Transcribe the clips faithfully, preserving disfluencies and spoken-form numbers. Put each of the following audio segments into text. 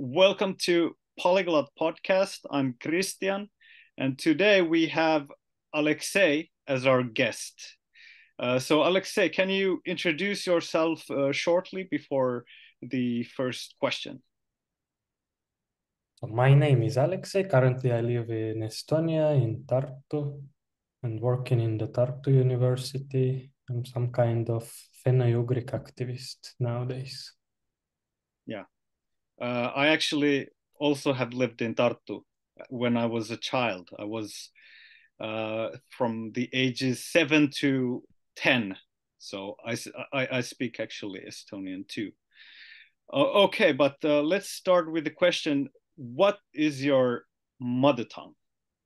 Welcome to Polyglot Podcast. I'm Christian, and today we have Alexei as our guest. Uh, so, Alexei, can you introduce yourself uh, shortly before the first question? My name is Alexei. Currently, I live in Estonia, in Tartu, and working in the Tartu University. I'm some kind of Fenno-Ugric activist nowadays. Yeah. Uh, I actually also have lived in Tartu when I was a child. I was uh, from the ages seven to ten. So I, I, I speak actually Estonian too. Uh, okay, but uh, let's start with the question. What is your mother tongue?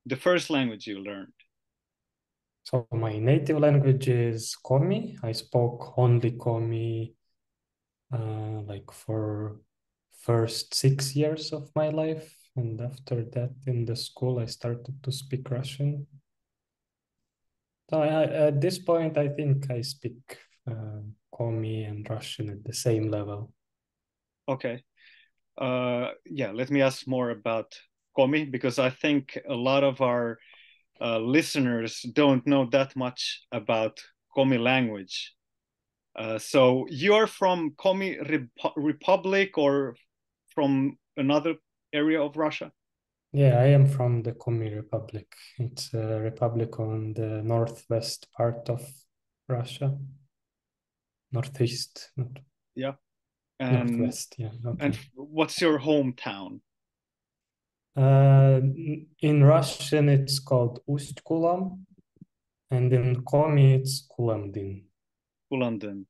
The first language you learned? So my native language is Komi. I spoke only Komi uh, like for... first six years of my life, and after that in the school I started to speak Russian. So I, at this point I think I speak uh, Komi and Russian at the same level. Okay, uh, yeah, let me ask more about Komi, because I think a lot of our uh, listeners don't know that much about Komi language. Uh, so you're from Komi Rep- Republic or from another area of Russia? Yeah, I am from the Komi Republic. It's a republic on the northwest part of Russia. Northeast. Not... Yeah. And, northwest, yeah. Okay. And what's your hometown? Uh, in Russian, it's called Ust-Kulam. And in Komi, it's Kulandin. Kulandin.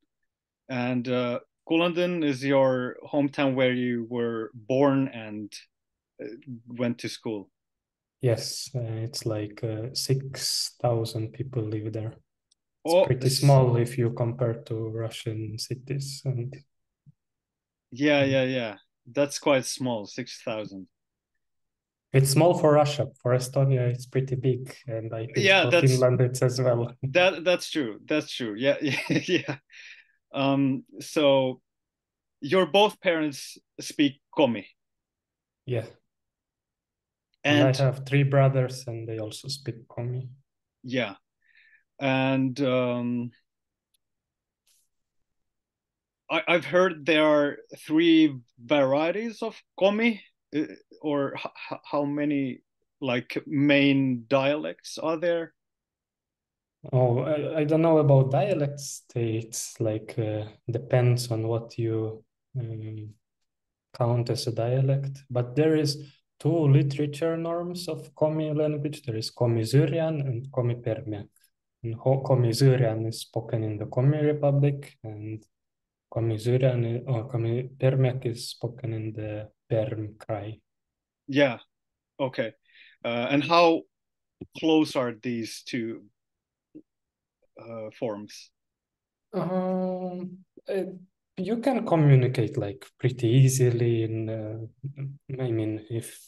And uh, Kulandin is your hometown where you were born and went to school? Yes, uh, it's like uh, six thousand people live there. It's oh, pretty small if you compare to Russian cities. And Yeah, yeah, yeah. That's quite small, six thousand. It's small for Russia. For Estonia, it's pretty big, and I think yeah, for Finland it's as well. That that's true. That's true. Yeah, yeah, yeah. Um, so, your both parents speak Komi. Yeah. And, and I have three brothers, and they also speak Komi. Yeah, and um, I I've heard there are three varieties of Komi. Or h- how many like main dialects are there? Oh, I, I don't know about dialects. It's like uh, depends on what you um, count as a dialect. But there is two literature norms of Komi language. There is Komi-Zyrian and Komi-Permyak. And Komi-Zyrian is spoken in the Komi Republic, and Komi-Zyrian or Komi-Permyak is spoken in the Perm Krai. Yeah, okay. Uh, and how close are these two uh, forms? Um, it, you can communicate like pretty easily. In uh, I mean, if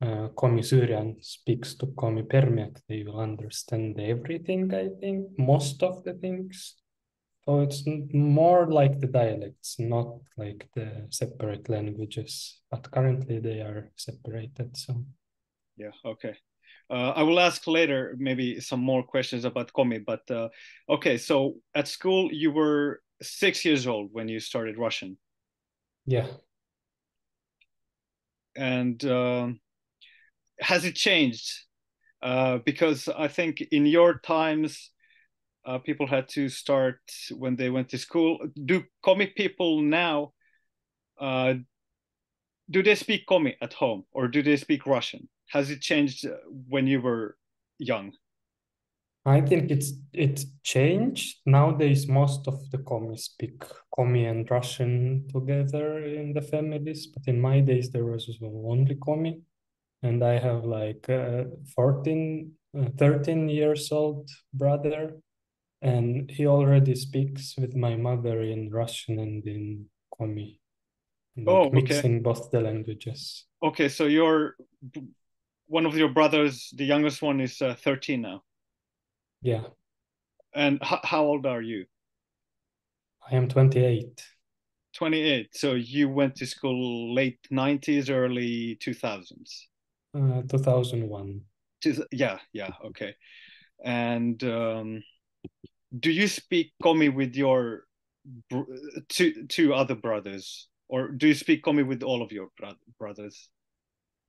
uh, Komi-Zyrian speaks to Komi-Permyak, they will understand everything. I think most of the things. So it's more like the dialects, not like the separate languages, but currently they are separated. So, yeah, okay. Uh, I will ask later maybe some more questions about Komi, but uh, okay, so at school you were six years old when you started Russian. Yeah. And um, has it changed? Uh, because I think in your times, Uh, people had to start when they went to school. Do Komi people now, uh, do they speak Komi at home or do they speak Russian? Has it changed when you were young? I think it's it's changed. Nowadays, most of the Komi speak Komi and Russian together in the families. But in my days, there was only Komi. And I have like a fourteen, thirteen years old brother. And he already speaks with my mother in Russian and in Komi. Like oh, okay. Mixing both the languages. Okay, so you're one of your brothers, the youngest one is uh, thirteen now. Yeah. And h- how old are you? I am twenty-eight. twenty-eight. So you went to school late nineties, early two thousands? Uh, two thousand one. Yeah, yeah, okay. And um, do you speak Komi with your br- two, two other brothers? Or do you speak Komi with all of your bro- brothers?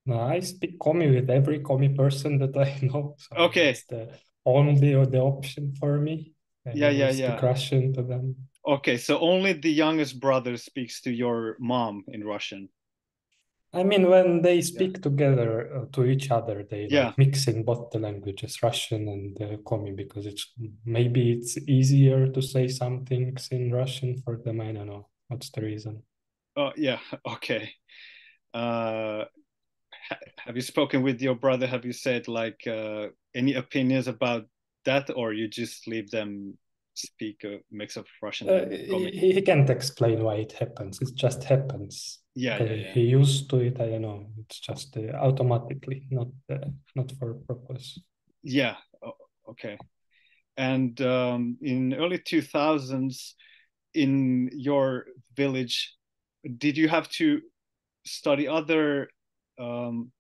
No, I speak Komi with every Komi person that I know. So okay. It's the only or the option for me. And yeah, yeah, yeah. To crash into them. Okay, so only the youngest brother speaks to your mom in Russian. I mean, when they speak yeah. together uh, to each other, they yeah. like mixing both the languages, Russian and uh, Komi, because it's maybe it's easier to say some things in Russian for them. I don't know what's the reason. Oh yeah, okay. Uh, ha- have you spoken with your brother? Have you said like uh, any opinions about that, or you just leave them? Speak a mix of Russian uh, and he, he can't explain why it happens. It just happens. Yeah, yeah, yeah. He used to it. I don't know. It's just uh, automatically, not uh, not for purpose. Yeah. Oh, okay. And um, in early two thousands, in your village, did you have to study other? Um,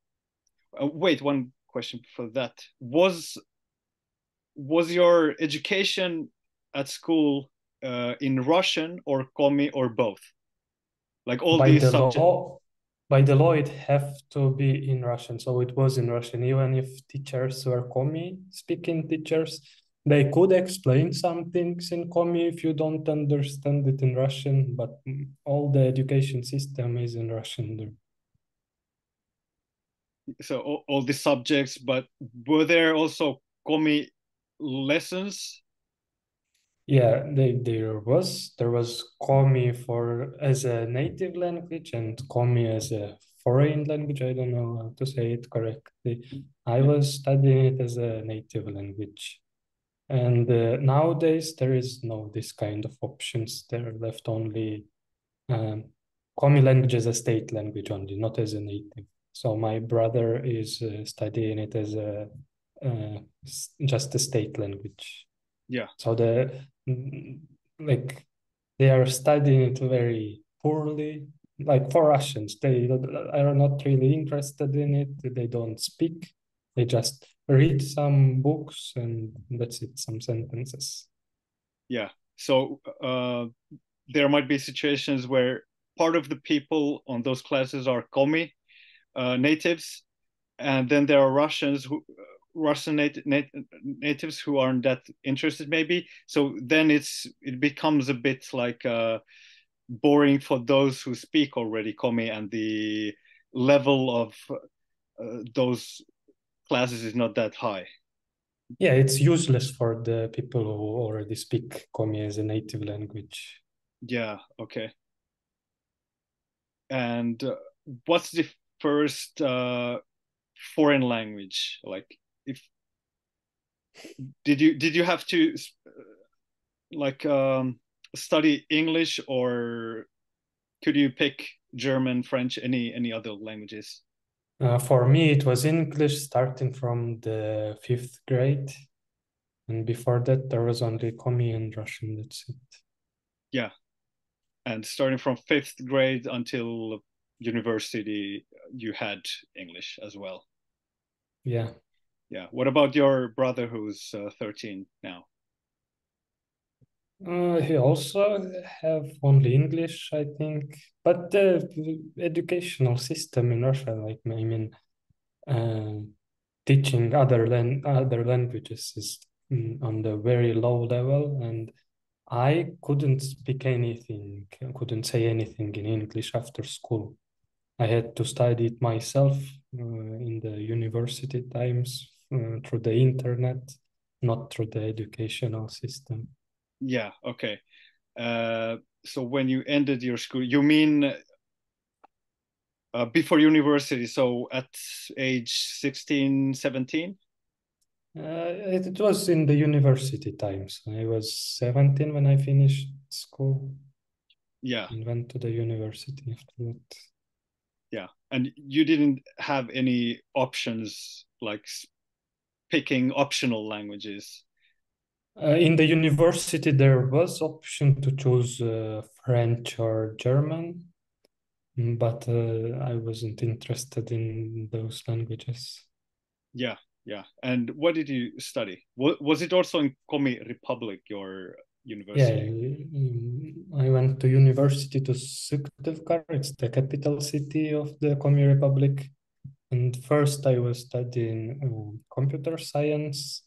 uh, wait, one question for that was was your education at school uh, in Russian or Komi or both? Like all by these the subjects? Law, by the law, it have to be in Russian. So it was in Russian, even if teachers were Komi speaking teachers, they could explain some things in Komi if you don't understand it in Russian, but all the education system is in Russian. So all, all the subjects, but were there also Komi lessons? Yeah, they, there was there was Komi for as a native language and Komi as a foreign language. I don't know how to say it correctly. I was studying it as a native language, and uh, nowadays there is no this kind of options. There are left only um, Komi language as a state language only, not as a native. So my brother is uh, studying it as a uh, just a state language. Yeah. So the like they are studying it very poorly. Like for Russians, they are not really interested in it. They don't speak. They just read some books and that's it. Some sentences. Yeah. So uh, there might be situations where part of the people on those classes are Komi uh, natives, and then there are Russians who. Russian nat- nat- natives who aren't that interested, maybe. So then it's it becomes a bit like uh, boring for those who speak already Komi, and the level of uh, those classes is not that high. Yeah, it's useless for the people who already speak Komi as a native language. Yeah, okay. And uh, what's the first uh, foreign language like? If did you did you have to uh, like um, study English, or could you pick German, French, any any other languages? Uh, for me, it was English starting from the fifth grade, and before that, there was only Komi and Russian. That's it. Yeah, and starting from fifth grade until university, you had English as well. Yeah. Yeah. What about your brother, who's uh, thirteen now? Uh, he also have only English, I think. But the educational system in Russia, like I mean, uh, teaching other lan- other languages is on the very low level, and I couldn't speak anything, I couldn't say anything in English after school. I had to study it myself uh, in the university times. Uh, through the internet, not through the educational system. Yeah, okay. Uh, so when you ended your school, you mean uh, before university, so at age sixteen, seventeen? Uh, it, it was in the university times. I was seventeen when I finished school. Yeah. And went to the university after that. Yeah, and you didn't have any options like picking optional languages? Uh, in the university, there was option to choose uh, French or German, but uh, I wasn't interested in those languages. Yeah, yeah. And what did you study? Was it also in Komi Republic, your university? Yeah, I went to university to Suktevkar. It's the capital city of the Komi Republic. And first I was studying um, computer science,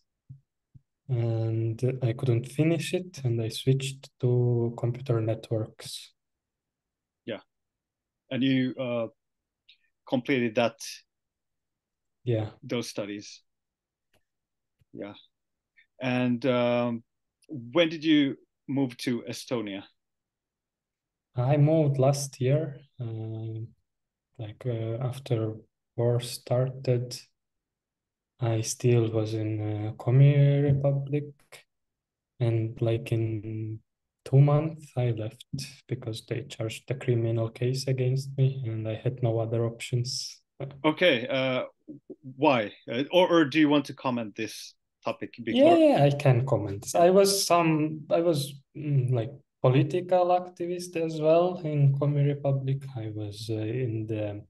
and I couldn't finish it, and I switched to computer networks. Yeah. And you uh, completed that? Yeah. Those studies. Yeah. And um, when did you move to Estonia? I moved last year, uh, like uh, after war started. I still was in uh, Komi Republic, and like in two months I left because they charged a criminal case against me and I had no other options. Okay, uh, why? Uh, or, or do you want to comment this topic before? Yeah, yeah, I can comment. I was some, I was mm, like political activist as well in Komi Republic. I was uh, in the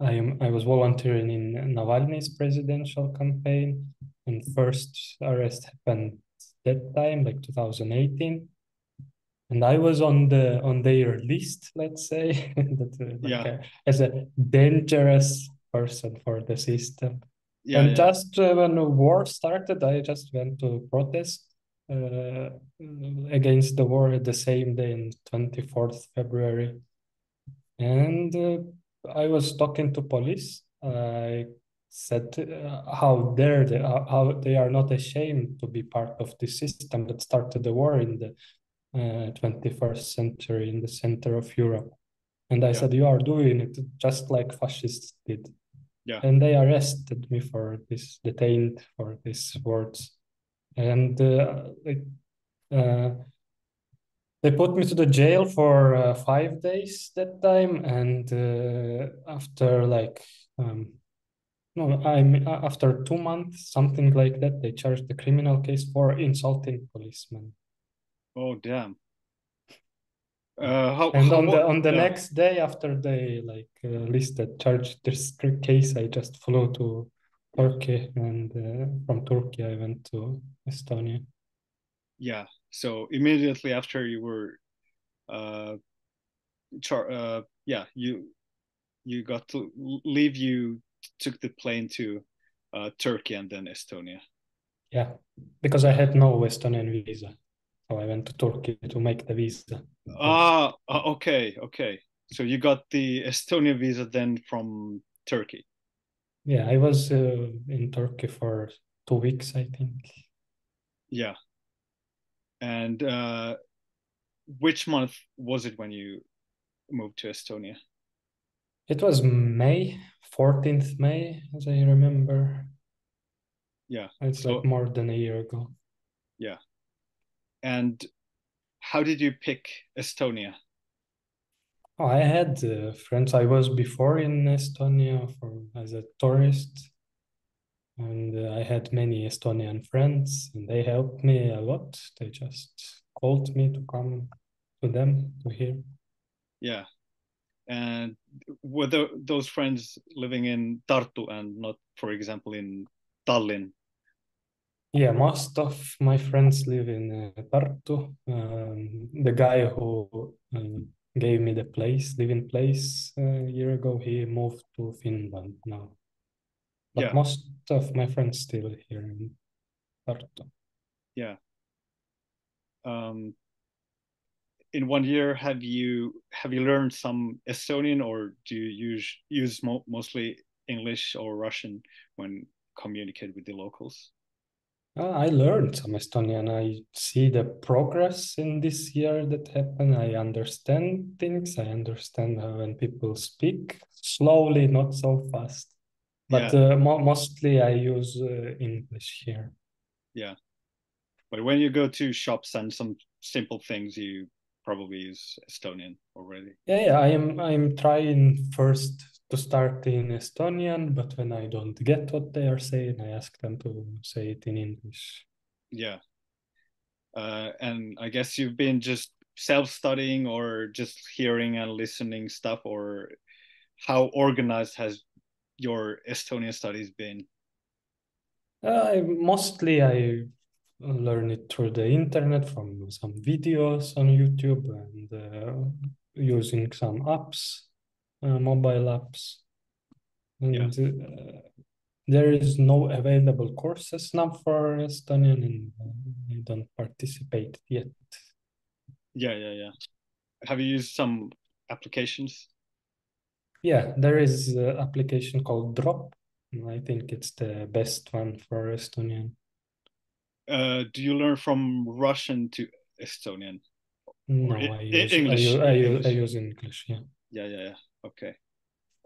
I am. I was volunteering in Navalny's presidential campaign, and first arrest happened that time, like two thousand eighteen, and I was on the on their list, let's say, that, uh, like yeah. a, as a dangerous person for the system. Yeah, and yeah. just uh, when the war started, I just went to protest uh, against the war the same day, on twenty-fourth of February, and. Uh, I was talking to police. I said uh, how dare they, uh, how they are not ashamed to be part of the system that started the war in the uh, twenty-first century in the center of Europe. And I yeah. said, you are doing it just like fascists did. Yeah. And they arrested me for this, detained for these words. And uh, it, uh, they put me to the jail for uh, five days that time, and uh, after like um, no, I'm after two months, something like that, they charged the criminal case for insulting policemen. Oh damn! Uh, how, and how, on the on the yeah. next day after they like uh, listed charged this case, I just flew to Turkey, and uh, from Turkey I went to Estonia. Yeah. So immediately after you were, uh, char uh, yeah, you you got to leave. You took the plane to uh, Turkey and then Estonia. Yeah, because I had no Estonian visa, so I went to Turkey to make the visa. Ah, okay, okay. So you got the Estonian visa then from Turkey. Yeah, I was uh, in Turkey for two weeks, I think. Yeah. And uh, which month was it when you moved to Estonia? It was May, fourteenth of May, as I remember. Yeah. It's so, like more than a year ago. Yeah. And how did you pick Estonia? Oh, I had uh, friends. I was before in Estonia for, as a tourist. And uh, I had many Estonian friends, and they helped me a lot. They just called me to come to them, to here. Yeah. And were the, those friends living in Tartu and not, for example, in Tallinn? Yeah, most of my friends live in uh, Tartu. Um, the guy who um, gave me the place, living place uh, a year ago, he moved to Finland now. But yeah. most of my friends still here in Tartu. Yeah. Um, in one year, have you have you learned some Estonian, or do you use use mo mostly English or Russian when communicate with the locals? Uh, I learned some Estonian. I see the progress in this year that happened. I understand things. I understand how when people speak slowly, not so fast. But yeah. uh, mo mostly I use uh, English here. Yeah. But when you go to shops and some simple things, you probably use Estonian already. Yeah, yeah. I am, I'm trying first to start in Estonian, but when I don't get what they are saying, I ask them to say it in English. Yeah. Uh, and I guess you've been just self-studying or just hearing and listening stuff, or how organized has your Estonian studies been? Uh, mostly I learn it through the internet, from some videos on YouTube and uh, using some apps, uh, mobile apps. And yeah. uh, there is no available courses now for Estonian, and I don't participate yet. Yeah, yeah, yeah. Have you used some applications? Yeah, there is an application called Drop. I think it's the best one for Estonian. Uh, do you learn from Russian to Estonian? No, I, I use English. I, I, English. I use English. Yeah. Yeah, yeah, yeah. Okay.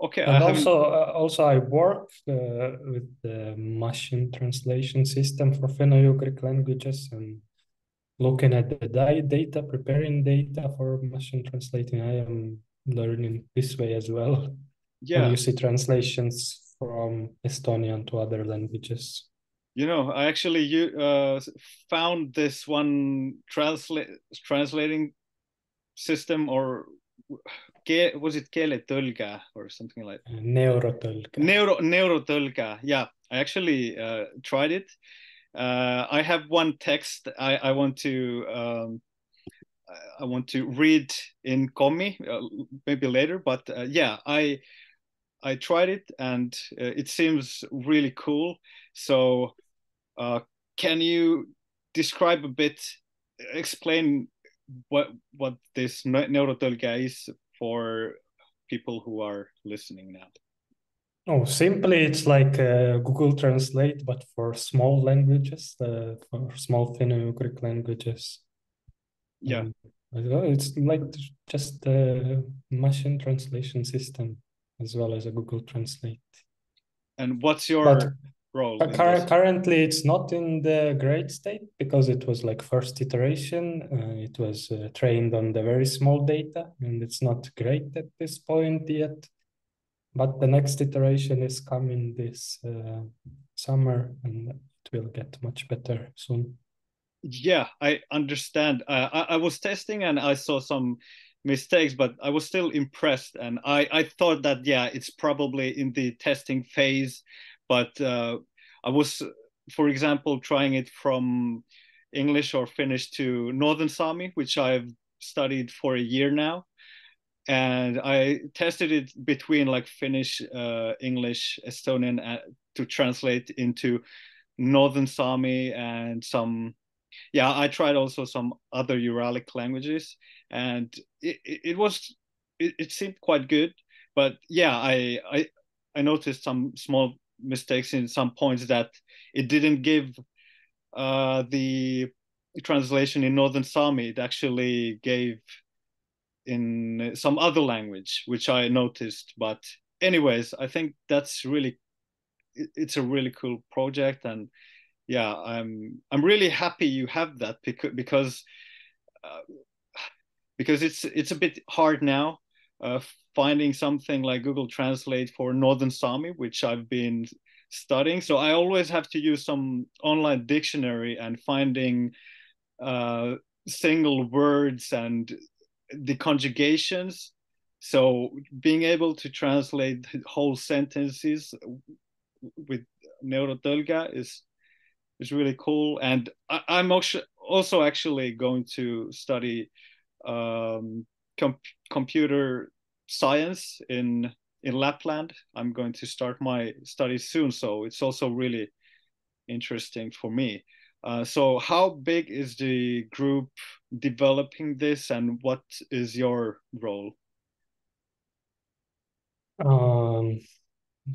Okay. And I also, uh, also, I work uh, with the machine translation system for Fenno-Ugric languages, and looking at the data, preparing data for machine translating. I am learning this way as well. Yeah. When you see translations from Estonian to other languages. You know, I actually you uh, found this one translate translating system, or was it Keeletõlge or something like that? Neurotõlge. Neuro Neurotõlge. Yeah, I actually uh, tried it. Uh, I have one text I, I want to um, I want to read in Komi, uh, maybe later. But uh, yeah, I. I tried it, and uh, it seems really cool. So uh, can you describe a bit, explain what what this Neurotõlge is for people who are listening now? Oh, simply it's like uh, Google Translate, but for small languages, uh, for small Finno-Ugric languages. Yeah. Um, I don't know, it's like just a machine translation system, as well as a Google Translate. And what's your but role? Cur currently, it's not in the great state, because it was like first iteration. Uh, it was uh, trained on the very small data, and it's not great at this point yet. But the next iteration is coming this uh, summer, and it will get much better soon. Yeah, I understand. Uh, I, I was testing, and I saw some mistakes, but I was still impressed, and I, I thought that, yeah, it's probably in the testing phase, but uh, I was, for example, trying it from English or Finnish to Northern Sami, which I've studied for a year now, and I tested it between like Finnish, uh, English, Estonian uh, to translate into Northern Sami and some, yeah, I tried also some other Uralic languages, and it, it, it was it, it seemed quite good. But yeah, I, I I noticed some small mistakes in some points, that it didn't give uh, the translation in Northern Sami. It actually gave in some other language, which I noticed. But anyways, I think that's really it, it's a really cool project, and yeah, I'm I'm really happy you have that, because because uh, because it's it's a bit hard now uh, finding something like Google Translate for Northern Sami, which I've been studying. So I always have to use some online dictionary and finding uh, single words and the conjugations. So being able to translate whole sentences with Neurotõlge is It's really cool, and I, I'm also actually going to study um, com computer science in in Lapland. I'm going to start my studies soon, so it's also really interesting for me. Uh, so, how big is the group developing this, and what is your role? Um.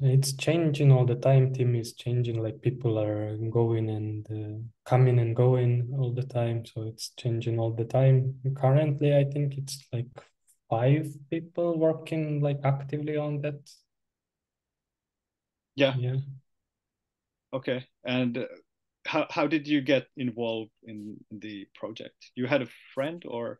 It's changing all the time. Team is changing, like people are going and uh, coming and going all the time. So it's changing all the time. Currently, I think it's like five people working like actively on that. Yeah. Yeah. Okay. And uh, how, how did you get involved in the project? You had a friend, or?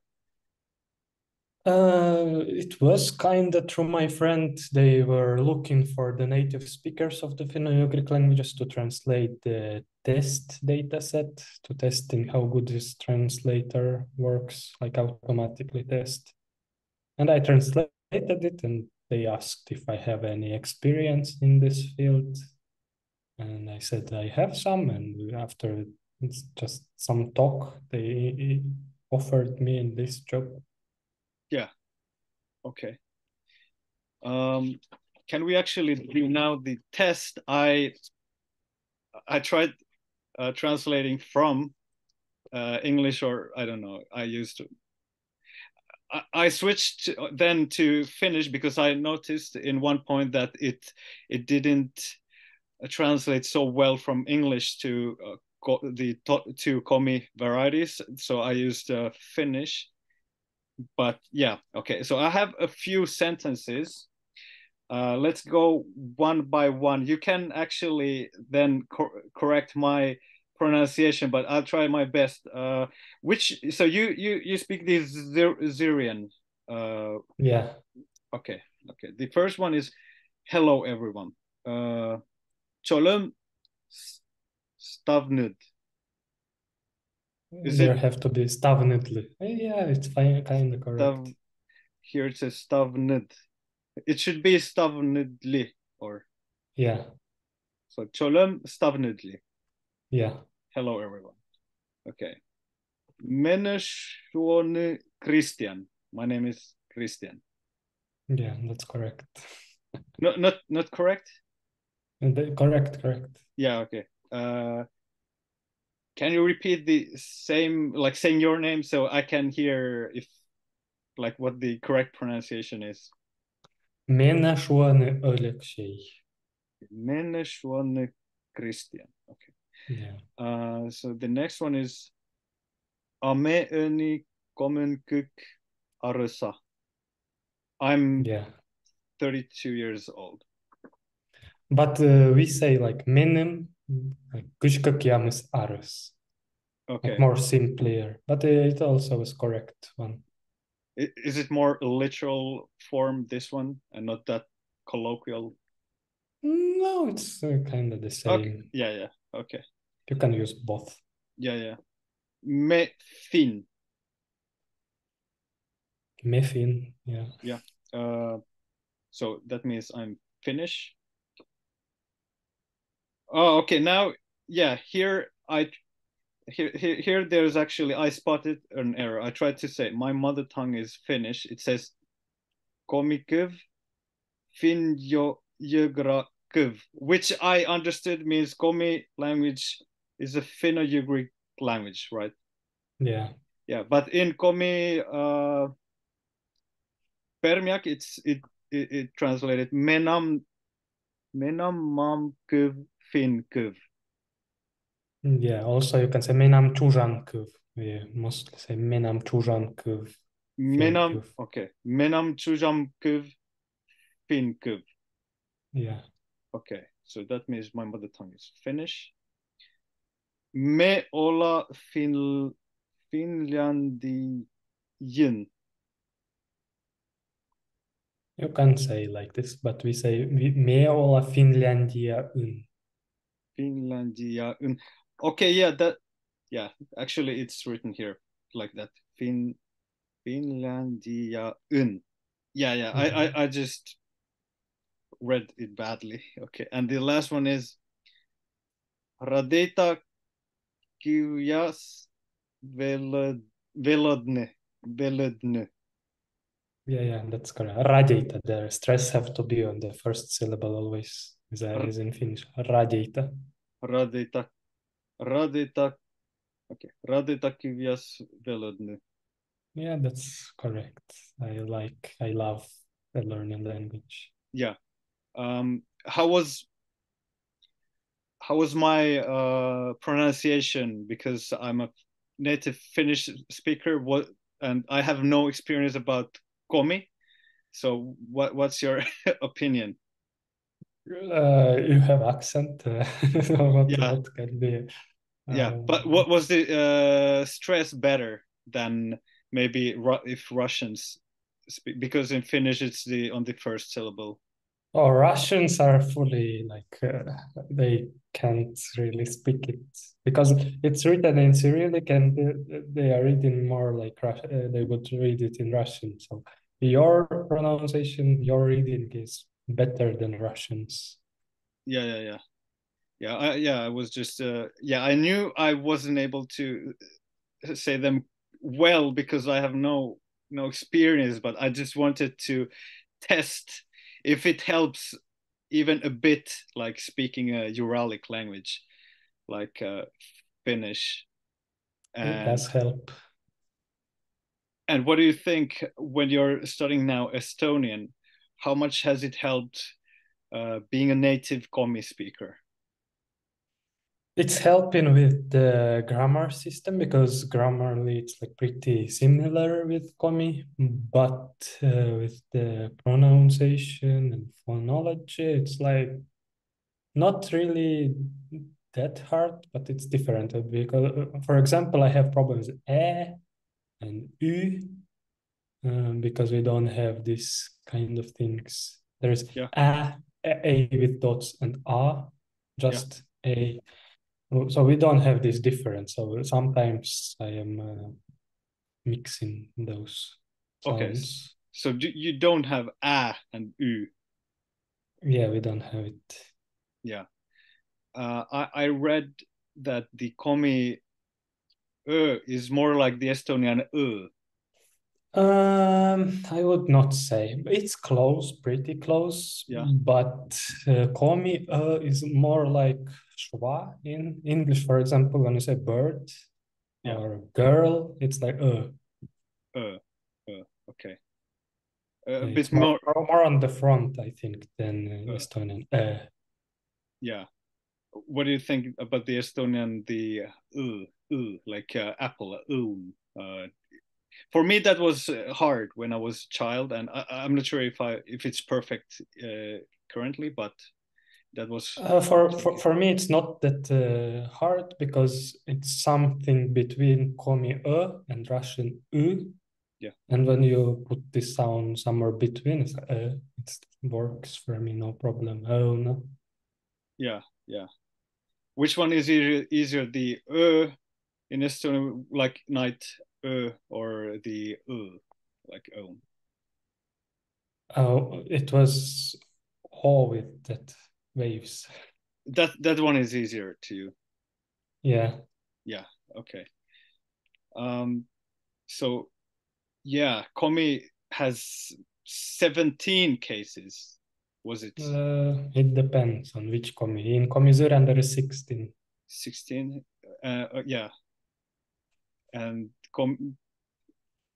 Uh, it was kind of through my friend. They were looking for the native speakers of the Finno-Ugric languages to translate the test data set, to testing how good this translator works, like automatically test. And I translated it, and they asked if I have any experience in this field. And I said I have some, and after it's just some talk, they offered me this job. Yeah. Okay. Um, can we actually do now the test? I I tried uh, translating from uh, English, or I don't know. I used to. I, I switched then to Finnish because I noticed in one point that it it didn't translate so well from English to uh, co the to Komi varieties. So I used uh, Finnish. But yeah, okay. So I have a few sentences. Uh, let's go one by one. You can actually then co correct my pronunciation, but I'll try my best. Uh, which so you you you speak the Zyrian? Uh, yeah. Okay. Okay. The first one is hello everyone. Cholum stavnud. Is there it... have to be stavnudly. Yeah, it's fine, kind of correct. Stav... Here it says stavnud. It should be stavnudly or... Yeah. So, cholum stavnudli. Yeah. Hello, everyone. Okay. Meneshuone Christian. My name is Christian. Yeah, that's correct. no, not, not correct? Correct, correct. Yeah, okay. Uh... Can you repeat the same, like saying your name so I can hear if, like, what the correct pronunciation is? Menashuane Alexei. Menashuane Christian. Okay. Yeah. Uh, so the next one is Ame Öni Komenkuk Arasa. I'm yeah. thirty-two years old. But uh, we say like menem. Like Kushkakiam is Arus. Okay. Like more simpler, but it also is correct one. Is it more literal form, this one, and not that colloquial? No, it's kind of the same. Okay. Yeah, yeah. Okay. You can use both. Yeah, yeah. Me fin. Me fin, yeah. Yeah. Uh, so that means I'm Finnish. Oh, okay. Now, yeah, here I here, here here there's actually I spotted an error. I tried to say my mother tongue is Finnish. It says Komiköv Finno-Ugriköv, which I understood means Komi language is a Finno-Ugric language, right? Yeah. Yeah, but in Komi uh Permyak it's it it, it translated Menam Menam Mam Köv. Finkuv. Yeah, also you can say Menam Chujankuv. We mostly say Menam Chujankuv. Menam, okay. Menam Chujankuv, Finkuv. Yeah. Okay, so that means my mother tongue is Finnish. Me olla fin Finlandijin. You can say like this, but we say me olla Finlandiaun. Finlandia. Okay, yeah, that, yeah, actually it's written here like that. Fin, Finlandia. Un. Yeah, yeah, mm-hmm. I, I, I just read it badly. Okay, and the last one is Radeta Kyujas Velodne. Velodne. Yeah, yeah, that's correct. Radeta, the stress have to be on the first syllable always. That is in Finnish. Radeita. Radeita. Radeita. Okay. Radeita kivjas velodny. Yeah, that's correct. I like, I love learning language. Yeah. Um, how was, how was my uh, pronunciation? Because I'm a native Finnish speaker, what, and I have no experience about Komi. So what, what's your opinion? Uh, you have accent. Uh, what, yeah. What can be, uh, yeah, but what was the uh, stress better than maybe Ru if Russians because in Finnish it's the on the first syllable. Oh, Russians are fully like uh, they can't really speak it because it's written in Cyrillic, and they, they are reading more like Russian. Uh, they would read it in Russian. So your pronunciation, your reading is better than Russians. Yeah, yeah, yeah, yeah. I, yeah, I was just uh, yeah. I knew I wasn't able to say them well because I have no no experience, but I just wanted to test if it helps even a bit, like speaking a Uralic language, like uh, Finnish. And, it does help. And what do you think when you're studying now Estonian? How much has it helped uh, being a native Komi speaker? It's helping with the grammar system because grammarly it's like pretty similar with Komi, but uh, with the pronunciation and phonology, it's like not really that hard, but it's different because, for example, I have problems with e and u um, because we don't have this kind of things. There's yeah. a, a, a with dots and a, just yeah. a. So we don't have this difference. So sometimes I am uh, mixing those sounds. Okay. So do, you don't have a and u. Yeah, we don't have it. Yeah. Uh, I, I read that the Komi ö is more like the Estonian ö. Um, I would not say. It's close, pretty close. Yeah. But uh, Komi ö is more like schwa in English, for example, when you say bird yeah. or girl, it's like uh. Uh, uh okay. Uh, a bit more, more more on the front, I think, than uh, Estonian. Uh. Yeah. What do you think about the Estonian, the uh, uh like uh, apple, uh, uh for me that was hard when I was a child, and I, I'm not sure if I if it's perfect uh, currently, but that was uh, for, for for me it's not that uh, hard because it's something between Komi-ö and Russian u. Yeah. And when you put this sound somewhere between, it's, uh, it works for me, no problem. Oh no. Yeah, yeah. Which one is easier? Easier the ö in Estonian, like night ö, or the ö, like own? Oh, it was all with that. Waves. That that one is easier to you. Yeah. Yeah. Okay. Um. So, yeah, Komi has seventeen cases. Was it? Uh, it depends on which Komi. In Komi-Zyrian there is sixteen. Sixteen. Uh. Yeah. And Komi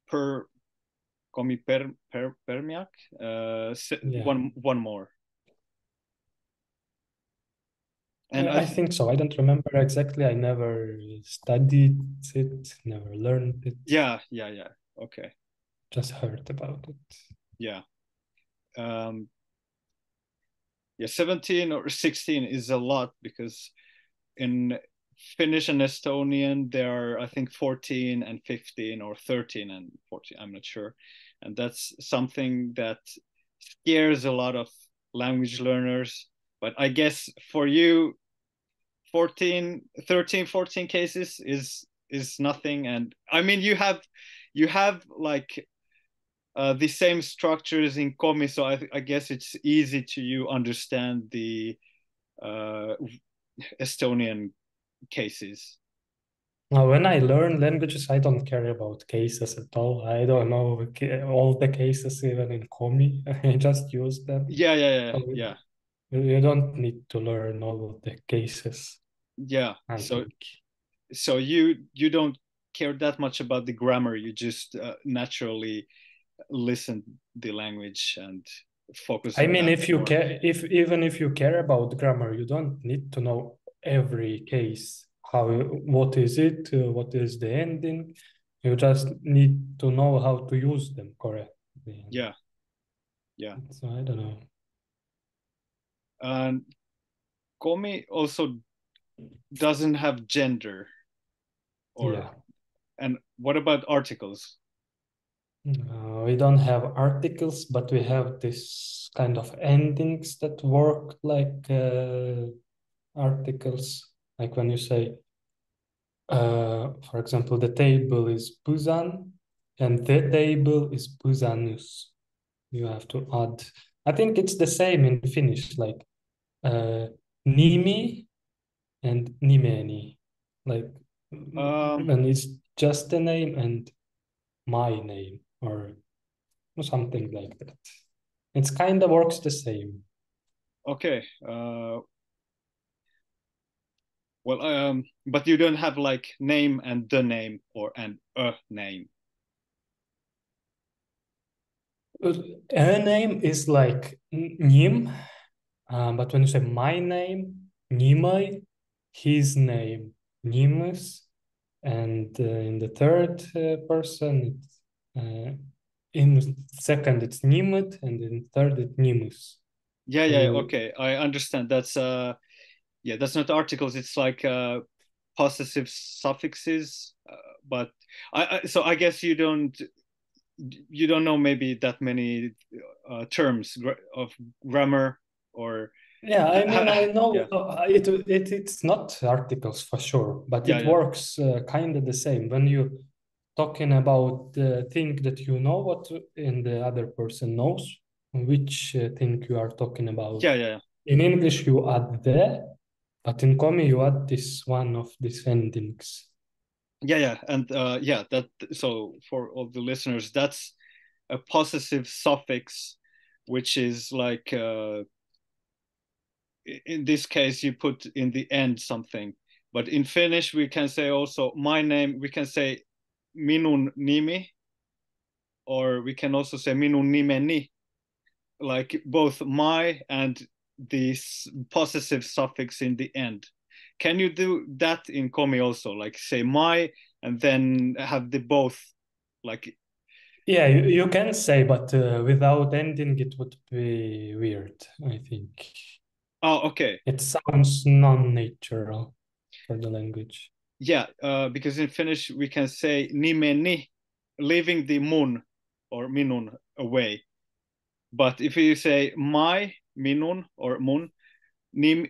per Komi per per Permyak. Uh. Se, yeah. One one more. And I, I think so. I don't remember exactly. I never studied it, never learned it. Yeah, yeah, yeah. Okay. Just heard about it. Yeah. Um, yeah, seventeen or sixteen is a lot because in Finnish and Estonian, there are, I think, fourteen and fifteen or thirteen and fourteen. I'm not sure. And that's something that scares a lot of language learners. But I guess for you, fourteen, thirteen, fourteen cases is is nothing. And I mean, you have you have like uh, the same structures in Komi, so I, I guess it's easy to you understand the uh, Estonian cases. Now, when I learn languages, I don't care about cases at all. I don't know all the cases even in Komi. I just use them. Yeah, yeah, yeah, so yeah. You don't need to learn all of the cases. Yeah. I so, think. so you you don't care that much about the grammar. You just uh, naturally listen the language and focus. I on mean, that if you care, if even if you care about grammar, you don't need to know every case. How? What is it? What is the ending? You just need to know how to use them correctly. Yeah. Yeah. So I don't know. And Komi also doesn't have gender, or yeah. And what about articles? Uh, we don't have articles, but we have this kind of endings that work like uh, articles. Like when you say, uh, for example, the table is Busan and the table is Busanus. You have to add. I think it's the same in Finnish, like uh, nimi and nimeni. Like, um, and it's just the name and my name or something like that. It's kind of works the same. Okay. Uh... Well, um, but you don't have like name and the name or an a name. A name is like nim, uh, but when you say my name, nimai, his name, nimus, and uh, in the third uh, person, uh, in second it's nimut, and in third it's nimus. Yeah, yeah, okay, I understand. That's uh. Yeah, that's not articles. It's like uh, possessive suffixes. Uh, but I, I, so I guess you don't, you don't know maybe that many uh, terms of grammar or. Yeah, I mean, I know yeah. uh, it, it. It's not articles for sure, but yeah, it yeah. works uh, kind of the same when you're talking about the uh, thing that you know what and the other person knows which uh, thing you are talking about. Yeah, yeah. In English, you add there. But in Komi, you add this one of these endings. Yeah, yeah, and uh, yeah, that. So for all the listeners, that's a possessive suffix, which is like uh, in this case you put in the end something. But in Finnish, we can say also my name. We can say minun nimi, or we can also say minun nimeni, like both my and this possessive suffix in the end. Can you do that in Komi also? Like say my and then have the both, like. Yeah, you, you can say, but uh, without ending, it would be weird, I think. Oh, okay. It sounds non-natural for the language. Yeah, uh, because in Finnish we can say nimeni, leaving the mun or minun away. But if you say my, minun or mun, nim,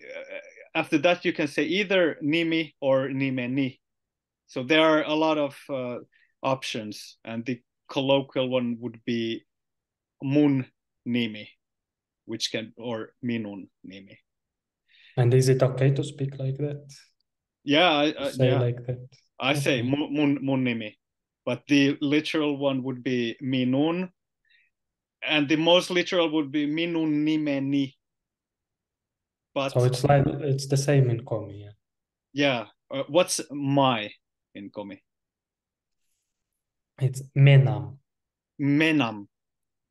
after that you can say either nimi or nimeni. So there are a lot of uh, options, and the colloquial one would be mun nimi, which can, or minun nimi. And is it okay to speak like that? Yeah, I, I say yeah. like that. I okay. say mun mun nimi, but the literal one would be minun. And the most literal would be minun nimeni. But so it's like it's the same in Komi. Yeah. Yeah. Uh, what's my in Komi? It's menam. Menam.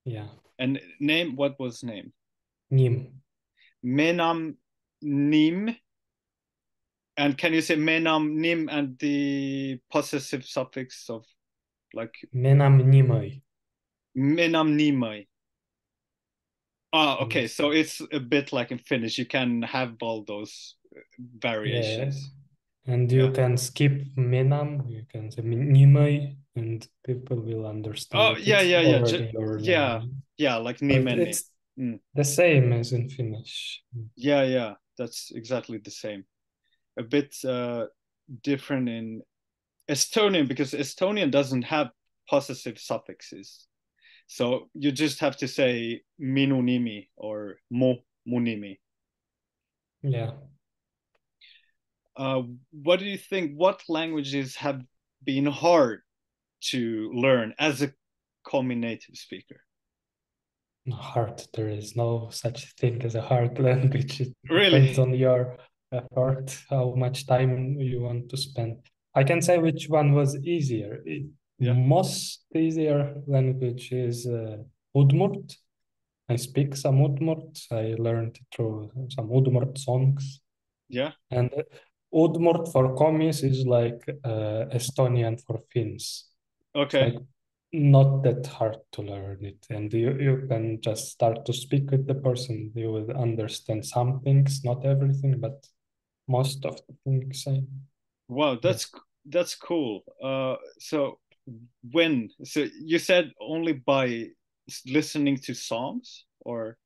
Yeah. And name. What was name? Nim. Menam nim. And can you say menam nim and the possessive suffix of, like? Menam nimai. Menam nimai. Ah, okay. So it's a bit like in Finnish. You can have all those variations. Yes. And you yeah. can skip menam. You can say nimai, and people will understand. Oh, yeah, yeah, yeah. Just, yeah, yeah, like nimeni. It's mm. the same as in Finnish. Yeah, yeah. That's exactly the same. A bit uh, different in Estonian, because Estonian doesn't have possessive suffixes. So you just have to say minu nimi or mu munimi. Yeah. Uh, what do you think? What languages have been hard to learn as a Komi native speaker? Hard. There is no such thing as a hard language. It really depends on your effort, how much time you want to spend. I can say which one was easier. It, Yeah. Most easier language is uh, Udmurt. I speak some Udmurt. I learned through some Udmurt songs. Yeah. And Udmurt for Komis is like uh, Estonian for Finns. Okay. Like not that hard to learn it. And you, you can just start to speak with the person. You will understand some things, not everything, but most of the things. I... Wow, that's, yeah. that's cool. Uh, so... when, so you said only by listening to songs, or?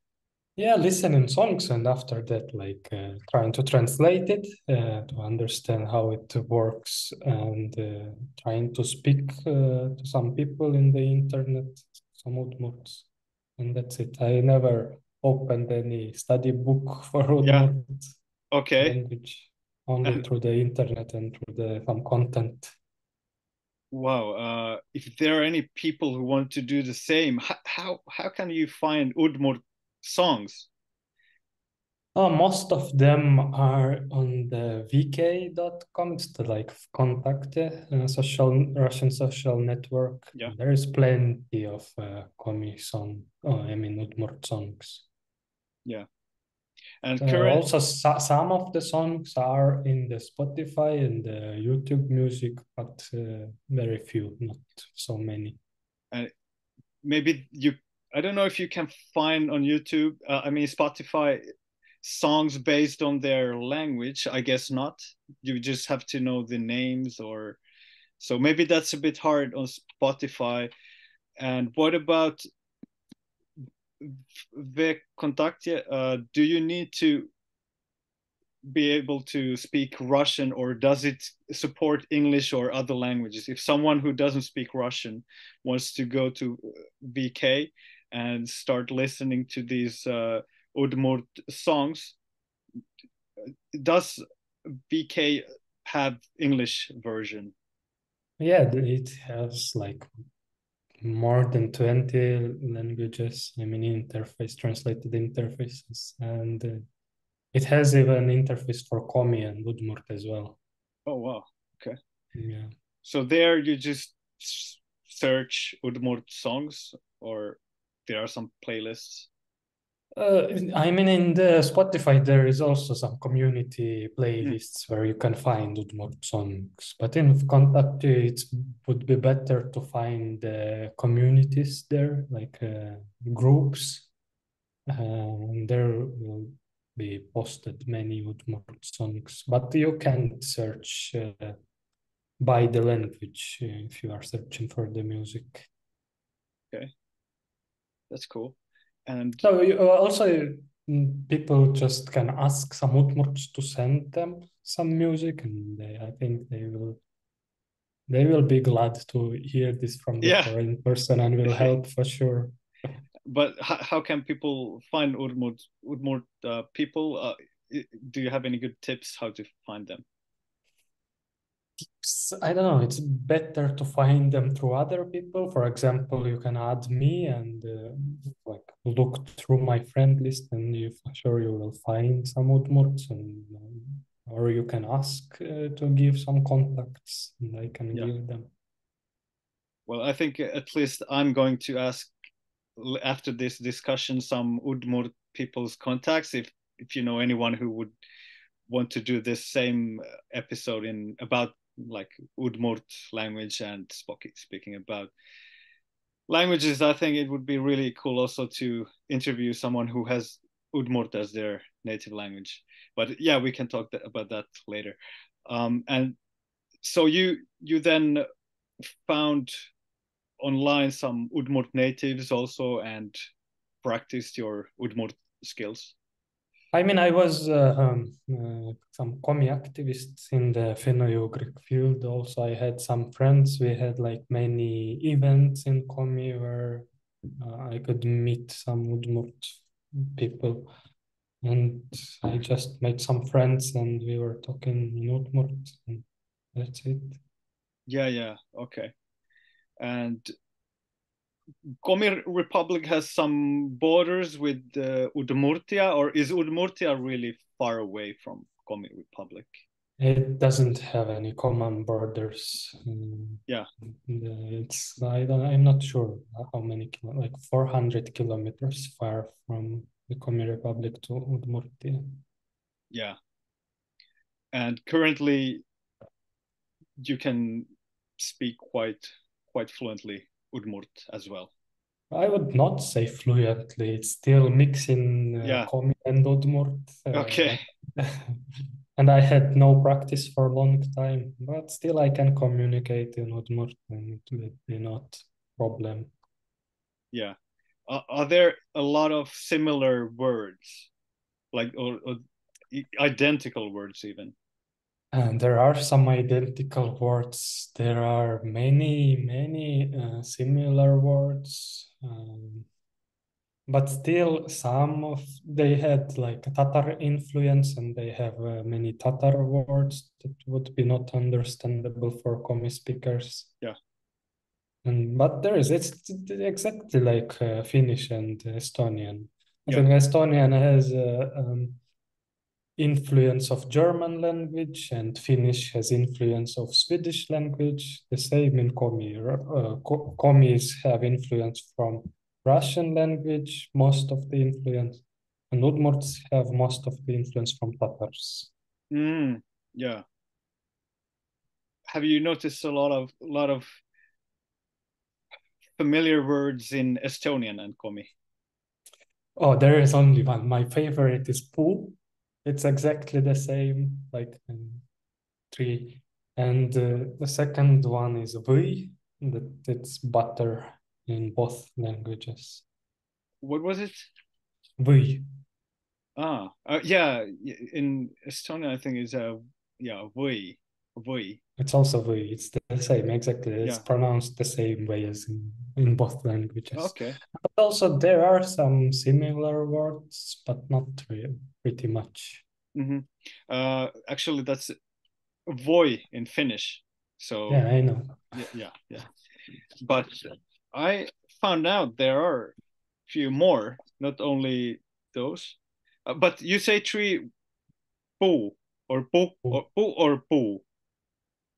Yeah, listening songs, and after that, like uh, trying to translate it uh, to understand how it works, and uh, trying to speak uh, to some people in the internet, some Udmurts, and that's it. I never opened any study book for Udmurt yeah. okay. language, only and... through the internet and through the some content. Wow! Uh, if there are any people who want to do the same, how how, how can you find Udmurt songs? Oh, most of them are on the v k dot com. It's the like contact uh, social Russian social network. Yeah. There is plenty of uh, Komi song. Oh, I mean Udmurt songs. Yeah, and uh, also so, some of the songs are in the Spotify and the YouTube music, but uh, very few, not so many. And uh, maybe you. I don't know if you can find on YouTube, uh, I mean, Spotify, songs based on their language. I guess not. You just have to know the names, or so maybe that's a bit hard on Spotify. And what about VKontakte? Uh, do you need to be able to speak Russian, or does it support English or other languages? If someone who doesn't speak Russian wants to go to V K and start listening to these uh, Udmurt songs, does B K have English version? Yeah, it has like more than twenty languages. I mean, interface, translated interfaces, and uh, it has even an interface for Komi and Udmurt as well. Oh, wow. Okay. Yeah. So there you just search Udmurt songs, or there are some playlists? Uh, I mean, in the Spotify, there is also some community playlists mm. where you can find Udmurt songs. But in Vkontakte, it would be better to find uh, communities there, like uh, groups. Uh, there will be posted many Udmurt songs, but you can search uh, by the language if you are searching for the music. Okay. That's cool. And so you, also people just can ask some Udmurts to send them some music, and they, I think they will they will be glad to hear this from the yeah. foreign person, and will help for sure. But how, how can people find Udmurt Udmurt uh, people? Uh, do you have any good tips how to find them? I don't know, it's better to find them through other people. For example, you can add me and uh, like look through my friend list, and you for sure you will find some Udmurts, and or you can ask uh, to give some contacts, and I can yeah. give them. Well, I think at least I'm going to ask after this discussion some Udmurt people's contacts, if if you know anyone who would want to do this same episode in about like Udmurt language and speaking about languages. I think it would be really cool also to interview someone who has Udmurt as their native language. But yeah, we can talk th- about that later. Um, and so you you then found online some Udmurt natives also and practiced your Udmurt skills. I mean, I was uh, um, uh, some Komi activists in the Fenno-Ugric field. Also, I had some friends. We had like many events in Komi where uh, I could meet some Udmurt people. And I just made some friends, and we were talking in Udmurt, and that's it. Yeah, yeah, okay. And Komi Republic has some borders with uh, Udmurtia, or is Udmurtia really far away from Komi Republic? It doesn't have any common borders. Yeah, it's I don't, I'm not sure how many, like four hundred kilometers far from the Komi Republic to Udmurtia. Yeah, and currently you can speak quite quite fluently Udmurt as well. I would not say fluently. It's still mixing uh, yeah. Komi and Udmurt. Uh, okay. And I had no practice for a long time, but still I can communicate in Udmurtian. It will be not a problem. Yeah. Uh, are there a lot of similar words, like or, or identical words even? And there are some identical words. There are many, many uh, similar words. Um, but still, some of they had like Tatar influence, and they have uh, many Tatar words that would be not understandable for Komi speakers. Yeah. And but there is, it's exactly like uh, Finnish and Estonian. I yeah. think Estonian has Uh, um, influence of German language, and Finnish has influence of Swedish language. The same in Komi. Uh, Komis have influence from Russian language, most of the influence, and Udmurts have most of the influence from Tatars. Mm, yeah. Have you noticed a lot of lot of familiar words in Estonian and Komi? Oh, there is only one. My favorite is puu. It's exactly the same, like um, three. And uh, the second one is või, that it's butter in both languages. What was it? Või. Ah, uh, yeah. In Estonia, I think it's uh, yeah, või, või. It's also või. It's the same, exactly. It's yeah. pronounced the same way as in, in both languages. Okay. But also there are some similar words, but not really. Pretty much. Mm-hmm. uh, actually, that's voi in Finnish. So yeah, I know. Yeah, yeah, yeah. But I found out there are a few more, not only those. Uh, but you say three, puu or puu or puu or puu.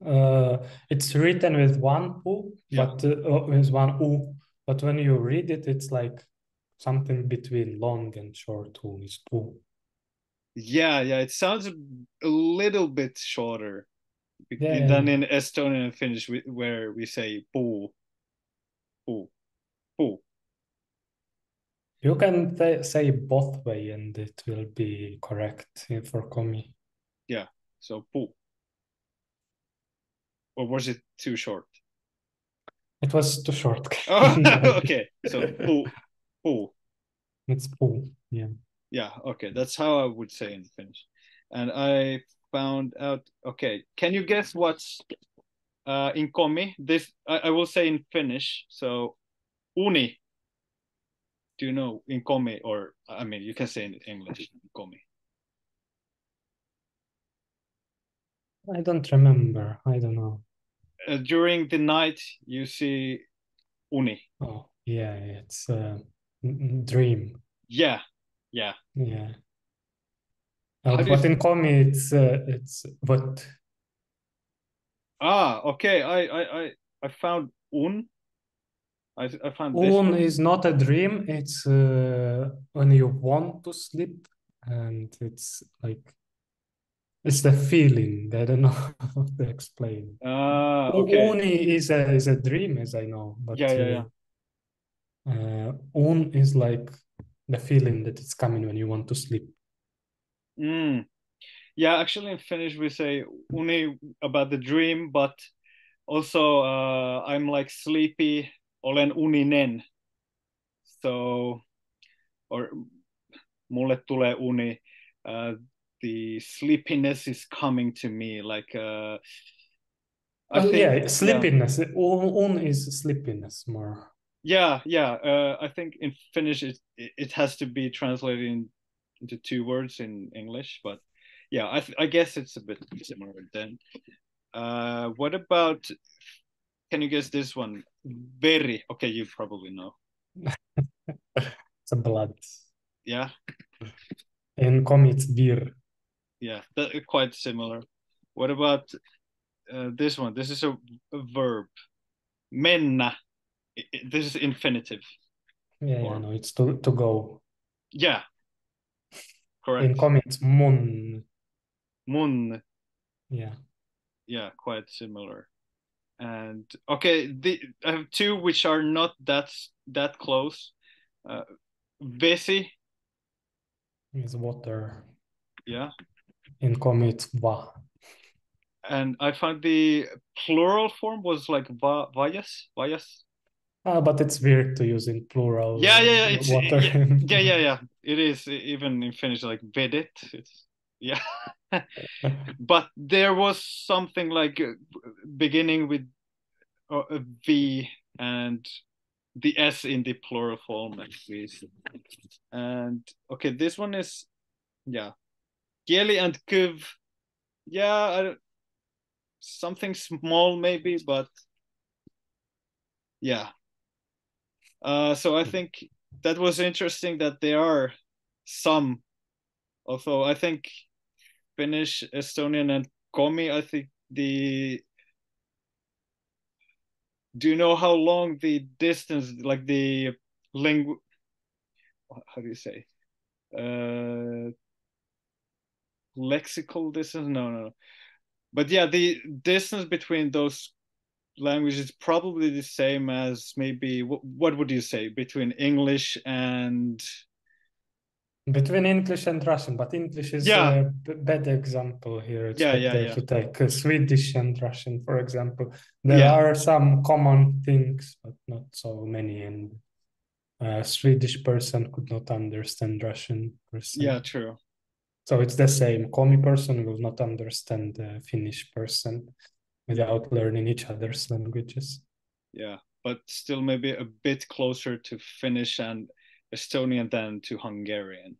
Uh, it's written with one puu, yeah. but uh, with one u. But when you read it, it's like something between long and short u is puu. Yeah, yeah, it sounds a little bit shorter yeah, than yeah. in Estonian and Finnish, where we say puu, puu, puu. You can say both way, and it will be correct for Komi. Yeah, so puu. Or was it too short? It was too short. Oh, okay, so puu, puu. It's puu, yeah. Yeah, okay, that's how I would say in Finnish. And I found out, okay, can you guess what's uh, in Komi? This, I, I will say in Finnish, so uni, do you know, in Komi, or, I mean, you can say in English, in Komi. I don't remember, I don't know. Uh, during the night, you see uni. Oh, yeah, it's a dream. Yeah. Yeah. Yeah. Uh, but you... in Komi, it's uh, it's what? Ah, okay. I I I, I found un. I I found un this one. Is not a dream. It's uh, when you want to sleep, and it's like it's the feeling. I don't know how to explain. Ah, okay. Uni is a is a dream, as I know. But yeah, yeah, yeah. Uh, un is like the feeling that it's coming when you want to sleep. Mm. Yeah, actually in Finnish we say uni about the dream, but also uh, I'm like sleepy, olen uninen. So, or mulle tulee uni, uh, the sleepiness is coming to me, like... Uh, I oh, think, yeah, sleepiness, yeah. Un is sleepiness more. Yeah, yeah. Uh, I think in Finnish it it has to be translated in, into two words in English, but yeah, I th I guess it's a bit similar then. Uh, what about? Can you guess this one? Veri. Okay, you probably know. It's a blood. Yeah. In Komi it's vir. Yeah, that, quite similar. What about uh, this one? This is a, a verb. Mennä. It, it, this is infinitive. Yeah, or... yeah, no, it's to to go. Yeah, correct. In Komi, it's mun. Mun. Yeah. Yeah, quite similar. And okay, the, I have two which are not that that close. Uh, vesi is water. Yeah. In Komi, it's va. And I found the plural form was like va, vayas, vayas. Ah, but it's weird to use in plural. Yeah, yeah, yeah. It's, water. Yeah, yeah, yeah, yeah. It is even in Finnish, like vedet. It's yeah. But there was something like beginning with a V and the S in the plural form, at least. And okay, this one is yeah, kieli and kuv. Yeah, I don't, something small maybe, but yeah. Uh, so I think that was interesting that there are some, although I think Finnish, Estonian, and Komi, I think the, do you know how long the distance, like the lingu, how do you say, uh, lexical distance? No, no, no. But yeah, the distance between those language is probably the same as maybe what, what would you say between English and between English and Russian, but English is yeah. a better example here. It's yeah, yeah, yeah. To take uh, Swedish and Russian, for example, there yeah. are some common things, but not so many. And a Swedish person could not understand Russian person. Yeah, true. So it's the same. Komi person will not understand the Finnish person without learning each other's languages. Yeah, but still maybe a bit closer to Finnish and Estonian than to Hungarian.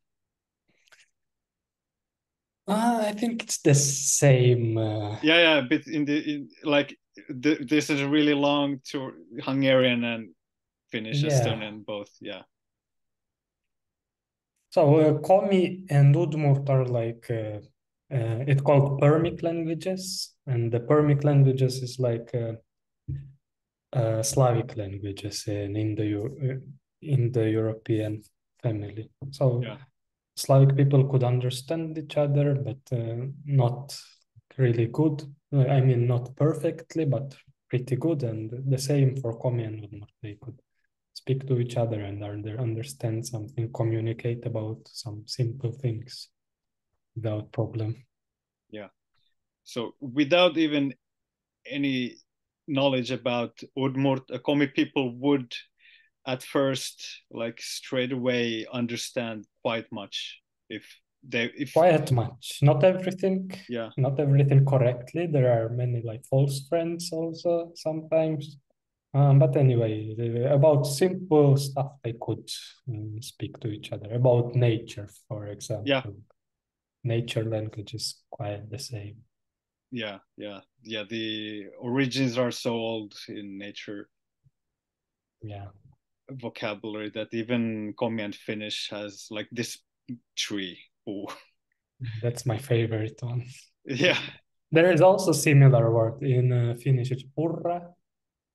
Uh, I think it's the same. Uh... Yeah, yeah, a bit in the in, like the, this is really long to Hungarian and Finnish, yeah. Estonian both. Yeah. So uh, Komi and Udmurt are like. Uh, Uh, it's called Permic languages, and the Permic languages is like uh, uh, Slavic languages in, in the Euro in the European family. So yeah. Slavic people could understand each other, but uh, not really good. I mean, not perfectly, but pretty good. And the same for Komi and Udmurt. They could speak to each other and understand something, communicate about some simple things. Without problem. Yeah. So without even any knowledge about Udmurt, Komi people would at first like straight away understand quite much if they if quite much. Not everything. Yeah. Not everything correctly. There are many like false friends also sometimes. Um, but anyway, they, about simple stuff they could um, speak to each other. About nature, for example. Yeah. Nature language is quite the same. Yeah, yeah, yeah. The origins are so old in nature. Yeah. Vocabulary that even Komi and Finnish has like this tree. Oh. That's my favorite one. Yeah. There is also similar word in uh, Finnish. It's purra,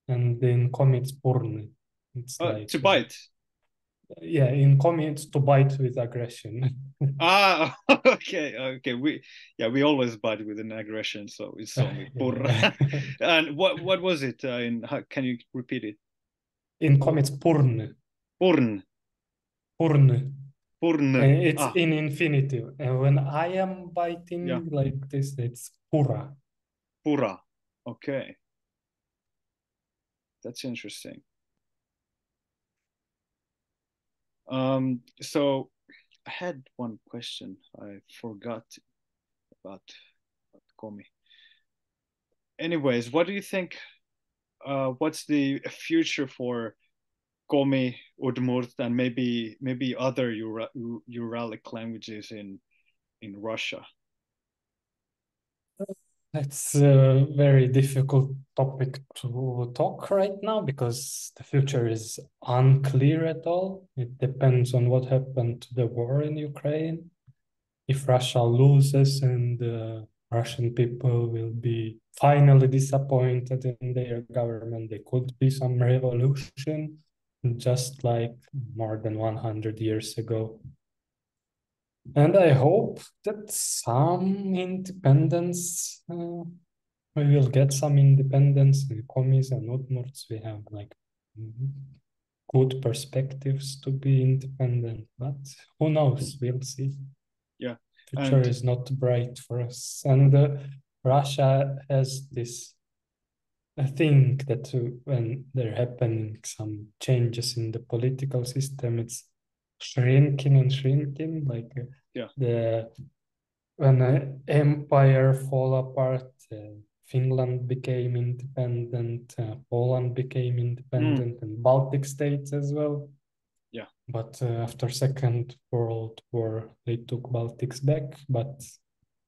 and in Komi it's purni. It's oh, like to bite. Yeah, in Komi it's to bite with aggression. Ah, okay, okay. We yeah, we always bite with an aggression, so it's only purra. And what what was it? Uh, in how, can you repeat it? In Komi it's purn. Purn. Purn. Purn. And it's ah. in infinitive. And when I am biting yeah. like this, it's purra. Purra. Okay. That's interesting. Um, so I had one question I forgot about, about Komi. Anyways, what do you think, uh, what's the future for Komi, Udmurt, and maybe maybe other Ura Uralic languages in, in Russia? That's a very difficult topic to talk right now because the future is unclear at all. It depends on what happened to the war in Ukraine. If Russia loses and the uh, Russian people will be finally disappointed in their government, there could be some revolution, just like more than one hundred years ago. And I hope that some independence, uh, we will get some independence in Komis and Udmurts. We have like good perspectives to be independent, but who knows? We'll see. Yeah. future and, is not bright for us. And uh, Russia has this thing that when there happening some changes in the political system, it's shrinking and shrinking, like yeah. the when the empire fall apart, uh, Finland became independent, uh, Poland became independent, mm. and Baltic states as well. Yeah. But uh, after Second World War, they took Baltics back. But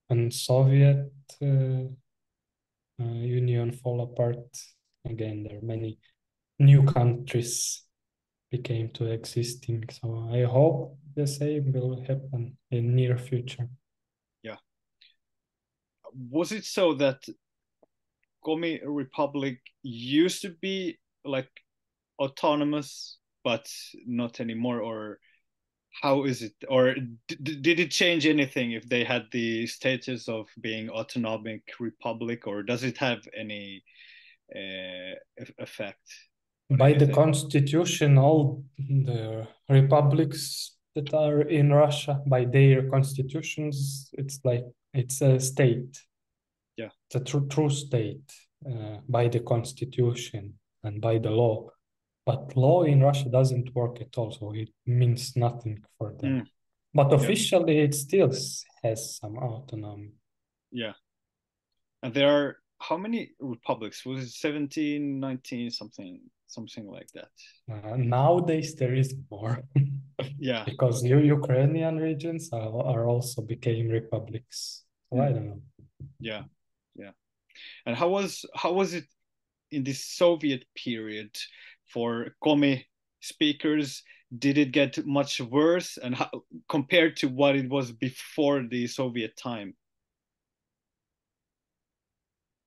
when Soviet uh, uh, Union fall apart again, there are many new countries became to existing. So I hope the same will happen in near future. Yeah. Was it so that Komi Republic used to be like autonomous, but not anymore, or how is it? Or d did it change anything if they had the status of being autonomic republic, or does it have any uh, effect? By the constitution, all the republics that are in Russia, by their constitutions, it's like it's a state. Yeah, it's a true, true state uh, by the constitution and by the law. But law in Russia doesn't work at all, so it means nothing for them. Mm. But officially, yeah. it still has some autonomy. Yeah. And there are how many republics? Was it seventeen, nineteen, something, something like that? Uh, nowadays, there is more. yeah. Because new Ukrainian regions are, are also became republics. So mm. I don't know. Yeah. Yeah. And how was how was it in the Soviet period for Komi speakers? Did it get much worse, and how, compared to what it was before the Soviet time?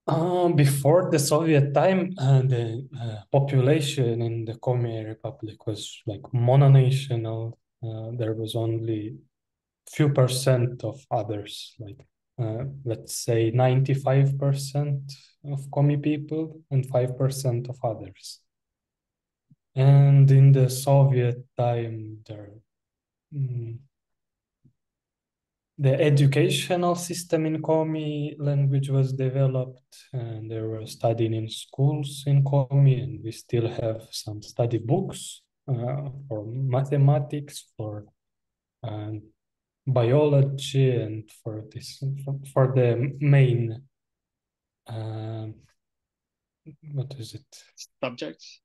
Um, before the Soviet time, uh, the uh, population in the Komi Republic was like mononational. Uh, there was only few percent of others, like Uh, let's say ninety-five percent of Komi people and five percent of others. And in the Soviet time, there, mm, the educational system in Komi language was developed, and they were studying in schools in Komi, and we still have some study books uh, for mathematics, for uh, biology, and for this for the main uh, what is it subjects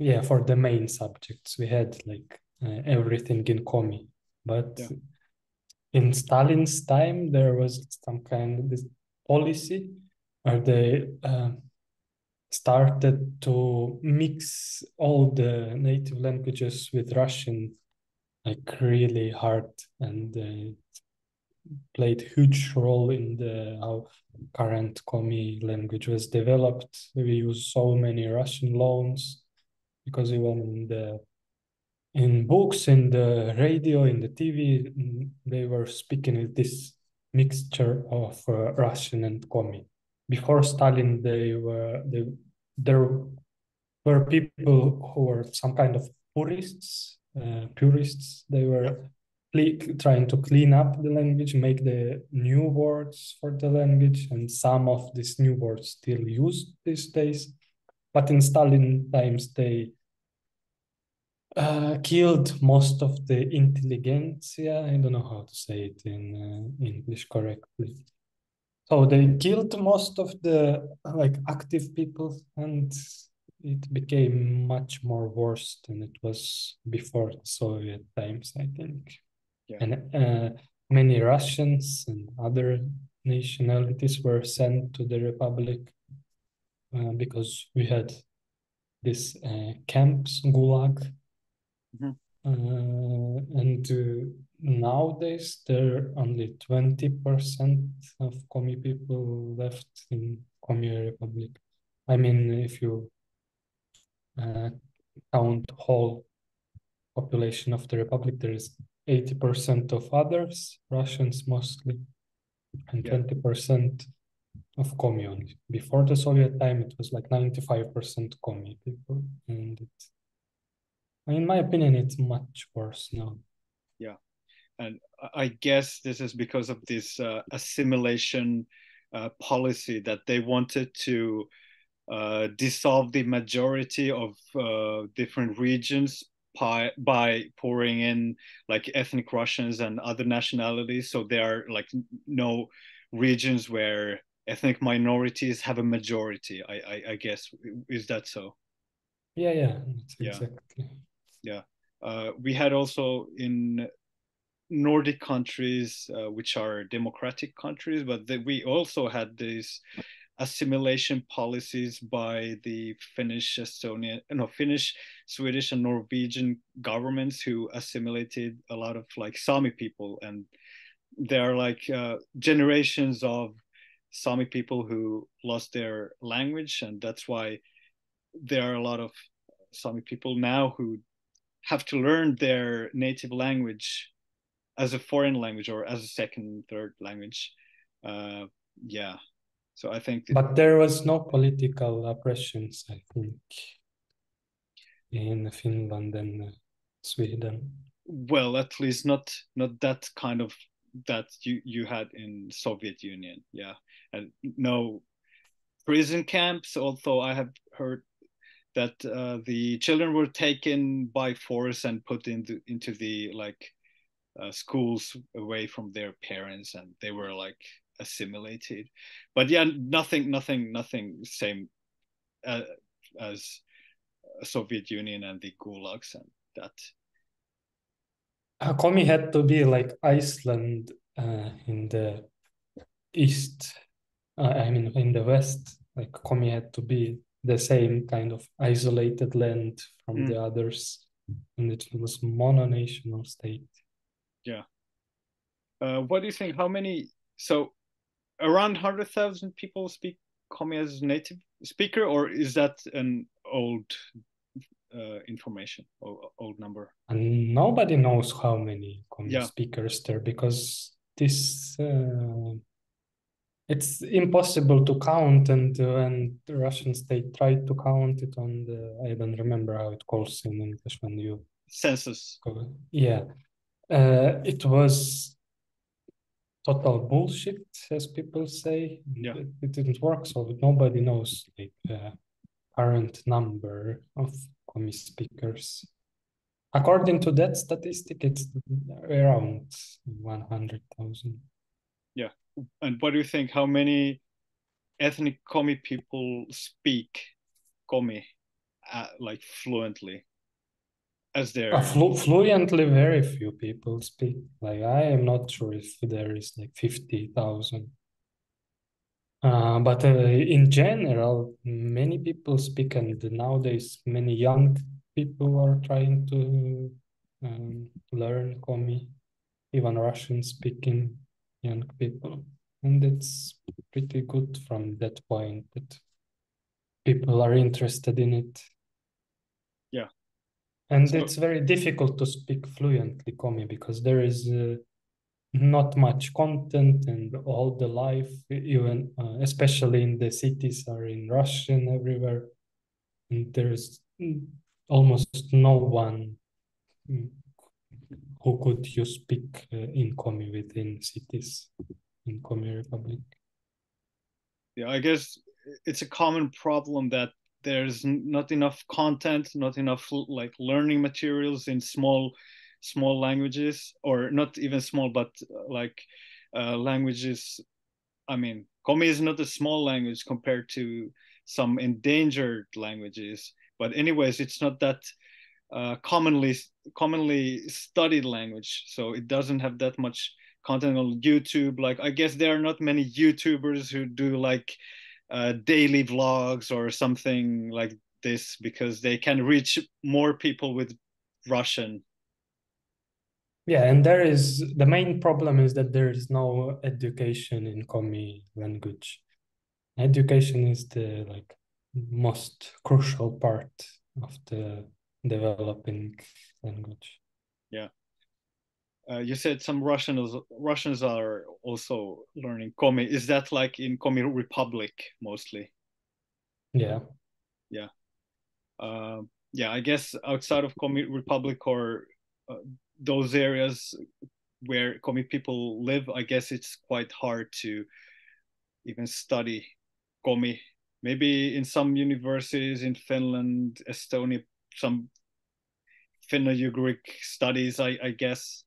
yeah for the main subjects we had like uh, everything in Komi. But yeah. in Stalin's time there was some kind of this policy where they uh, started to mix all the native languages with Russian, like really hard, and it uh, played huge role in the how current Komi language was developed. We use so many Russian loans, because even in the in books, in the radio, in the T V, they were speaking with this mixture of uh, Russian and Komi. Before Stalin, they were they, there were people who were some kind of purists. Uh, purists, they were trying to clean up the language, make the new words for the language, and some of these new words still used these days. But in Stalin times, they uh, killed most of the intelligentsia. I don't know how to say it in uh, English correctly. So they killed most of the like active people, and it became much more worse than it was before the Soviet times, I think. Yeah. And uh, many Russians and other nationalities were sent to the Republic uh, because we had these uh, camps, Gulag. Mm-hmm. uh, and uh, nowadays there are only twenty percent of Komi people left in Komi Republic. I mean, if you Uh, count whole population of the republic, there is eighty percent of others, Russians mostly, and yeah. twenty percent of Komi only. Before the Soviet time, it was like ninety-five percent Komi people, and it, in my opinion, it's much worse now. Yeah, And I guess this is because of this uh, assimilation uh, policy that they wanted to uh, dissolve the majority of uh, different regions by, by pouring in like ethnic Russians and other nationalities. So there are like no regions where ethnic minorities have a majority. I, I, I guess, is that so? Yeah, yeah, yeah. Exactly. Yeah, uh, we had also in Nordic countries, uh, which are democratic countries, but the, we also had these assimilation policies by the Finnish, Estonian, no, Finnish, Swedish, and Norwegian governments who assimilated a lot of like Sami people, and there are like uh, generations of Sami people who lost their language, and that's why there are a lot of Sami people now who have to learn their native language as a foreign language or as a second, third language. Uh, yeah, so I think... That... But there was no political oppressions, I think, in Finland and Sweden. Well, at least not not that kind of, that you, you had in Soviet Union, yeah. And no prison camps, although I have heard that uh, the children were taken by force and put into, into the like, Uh, schools away from their parents, and they were like assimilated. But yeah, nothing nothing nothing same uh, as Soviet Union and the gulags and that. Komi had to be like Iceland uh, in the east, uh, I mean in the west, like Komi had to be the same kind of isolated land from mm. the others, and it was mononational state. Yeah. Uh, what do you think? How many? So, around hundred thousand people speak Komi as native speaker, or is that an old uh, information or old number? And nobody knows how many Komi yeah. speakers there, because this uh, it's impossible to count, and when the Russian state tried to count it on the, I don't remember how it calls in English when you census. Yeah. Uh, it was total bullshit, as people say. Yeah. It, it didn't work, so nobody knows like, the current number of Komi speakers. According to that statistic, it's around one hundred thousand. Yeah. And what do you think? How many ethnic Komi people speak Komi uh, like fluently? As there uh, flu fluently, very few people speak. Like I am not sure if there is like fifty thousand. Uh, but uh, in general, many people speak, and nowadays many young people are trying to um, learn Komi, even Russian-speaking young people, and it's pretty good from that point that people are interested in it. Yeah. And so, it's very difficult to speak fluently Komi, because there is uh, not much content, and all the life, even uh, especially in the cities, are in Russian everywhere. And there is almost no one who could you speak uh, in Komi within cities in Komi Republic. Yeah, I guess it's a common problem that there's not enough content, not enough like learning materials in small, small languages, or not even small, but like uh, languages. I mean, Komi is not a small language compared to some endangered languages, but anyways, it's not that uh, commonly commonly studied language, so it doesn't have that much content on YouTube. Like, I guess there are not many YouTubers who do like Uh, daily vlogs or something like this, because they can reach more people with Russian. Yeah, and there is the main problem is that there is no education in Komi language. Education is the like most crucial part of the developing language. Yeah. Uh, you said some Russians Russians are also learning Komi. Is that like in Komi Republic mostly? Yeah, yeah, uh, yeah. I guess outside of Komi Republic or uh, those areas, where Komi people live, I guess it's quite hard to even study Komi. Maybe in some universities in Finland, Estonia, some Fenno-Ugric studies, I, I guess.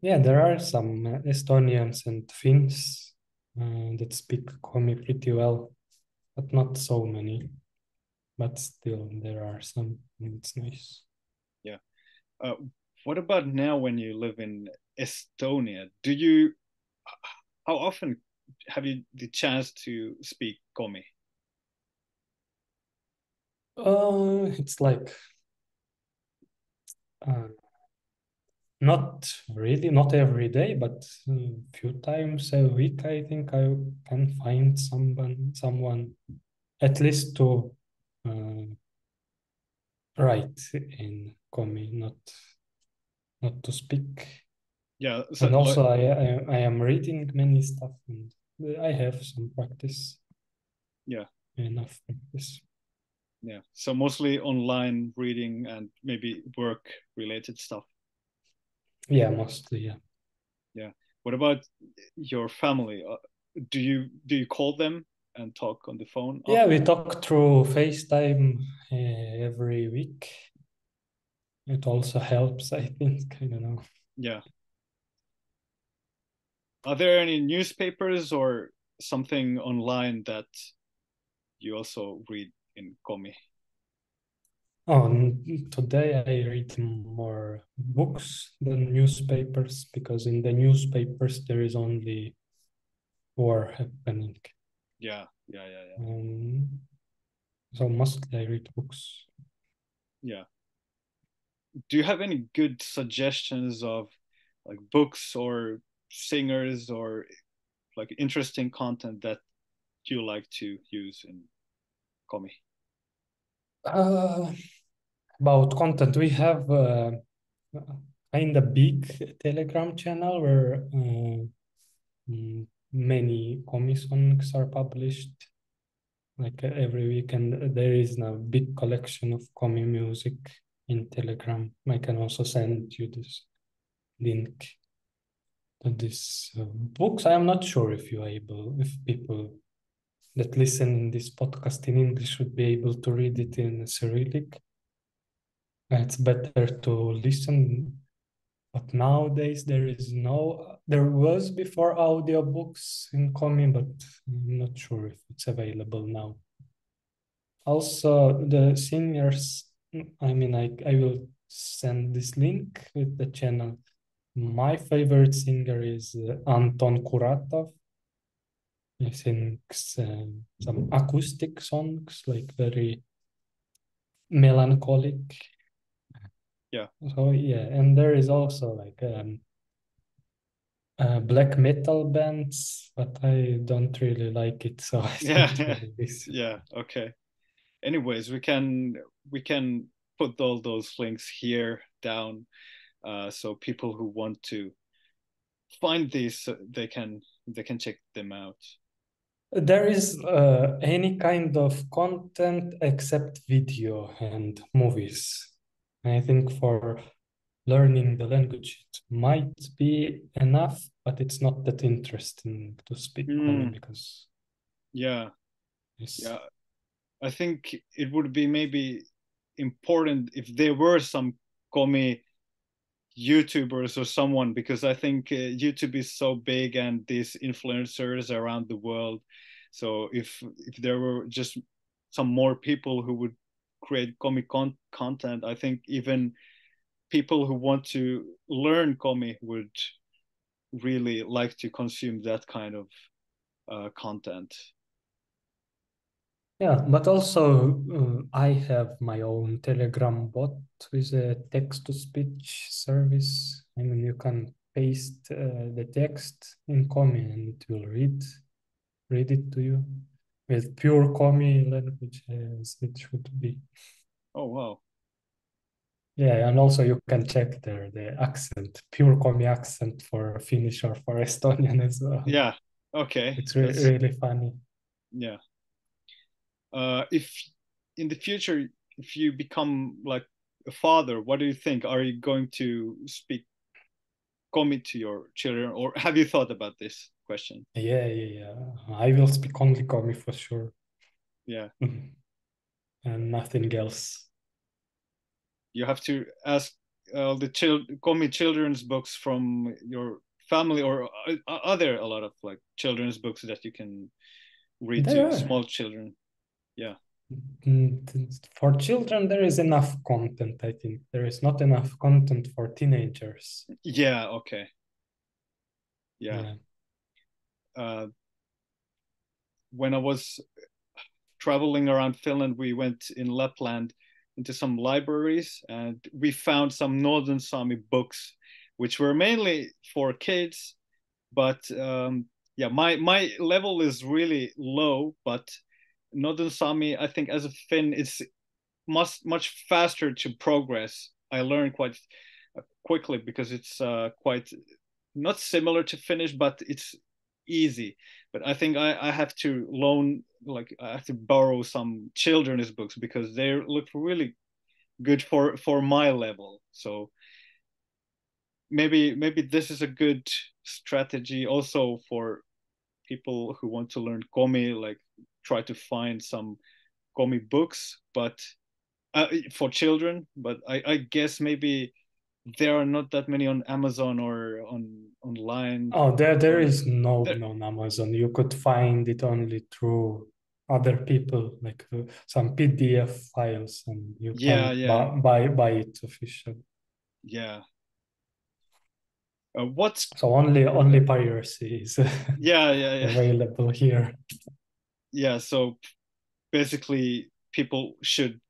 Yeah, there are some Estonians and Finns uh, that speak Komi pretty well, but not so many. But still, there are some, and it's nice. Yeah. Uh, what about now when you live in Estonia? Do you, how often have you the chance to speak Komi? Uh, it's like, uh, not really, not every day, but a few times a week, I think I can find someone, someone at least to Uh, write in Komi, not not to speak. Yeah, so and also like, I, I I am reading many stuff, and I have some practice. Yeah, enough practice. Yeah, so mostly online reading and maybe work related stuff. Yeah, mostly. Yeah. Yeah. What about your family? Do you do you call them and talk on the phone? Often? Yeah, we talk through FaceTime uh, every week. It also helps, I think. I don't know. Yeah. Are there any newspapers or something online that you also read in Komi? Oh, today I read more books than newspapers, because in the newspapers there is only war happening. Yeah, yeah, yeah, yeah. Um, so mostly I read books. Yeah. Do you have any good suggestions of like books or singers or like interesting content that you like to use in Komi? Uh, about content, we have a kind of big Telegram channel where Uh, um, many Komi songs are published like every week, and there is now a big collection of Komi music in Telegram. I can also send you this link to these uh, books. I am not sure if you are able, if people that listen to this podcast in English should be able to read it in Cyrillic. It's better to listen. But nowadays there is no, there was before audiobooks in Komi, but I'm not sure if it's available now. Also the singers, I mean, I, I will send this link with the channel. My favorite singer is Anton Kuratov. He sings uh, some acoustic songs, like very melancholic. Yeah. So yeah, and there is also like um, uh, black metal bands, but I don't really like it. So I yeah, really like yeah, okay. Anyways, we can we can put all those links here down, uh, so people who want to find these, they can they can check them out. There is uh, any kind of content except video and movies. I think for learning the language, it might be enough, but it's not that interesting to speak mm. Komi because... Yeah. It's... yeah. I think it would be maybe important if there were some Komi YouTubers or someone, because I think uh, YouTube is so big and these influencers around the world. So if, if there were just some more people who would create Komi con content, I think even people who want to learn Komi would really like to consume that kind of uh, content. Yeah, but also uh, I have my own Telegram bot with a text-to-speech service. I mean, you can paste uh, the text in Komi and it will read, read it to you. With pure Komi language as it should be. Oh, wow. Yeah, and also you can check there the accent, pure Komi accent for Finnish or for Estonian as well. Yeah, okay. It's re That's... really funny. Yeah. Uh, if in the future, if you become like a father, what do you think? Are you going to speak commit to your children, or have you thought about this question? Yeah, yeah, yeah. I will speak only Komi for sure. Yeah. And nothing else. You have to ask uh, the chil- Komi children's books from your family, or are there a lot of like children's books that you can read there to are. Small children? Yeah. For children, there is enough content, I think. There is not enough content for teenagers. Yeah, okay. Yeah. yeah. Uh, when I was traveling around Finland, we went in Lapland into some libraries, and we found some Northern Sami books, which were mainly for kids. But um, yeah, my, my level is really low, but Northern Sami, I think as a Finn, it's much, much faster to progress. I learned quite quickly because it's uh, quite not similar to Finnish, but it's easy. But I think I, I have to loan, like I have to borrow some children's books because they look really good for, for my level. So maybe maybe this is a good strategy also for people who want to learn Komi, like try to find some Komi books, but uh, for children. But I, I guess maybe there are not that many on Amazon or on online. Oh, there there is no there... on Amazon. You could find it only through other people, like uh, some P D F files, and you yeah, can yeah. buy buy it official. Yeah. Uh, what's so only only piracy is yeah, yeah, yeah. available here. Yeah, so basically people should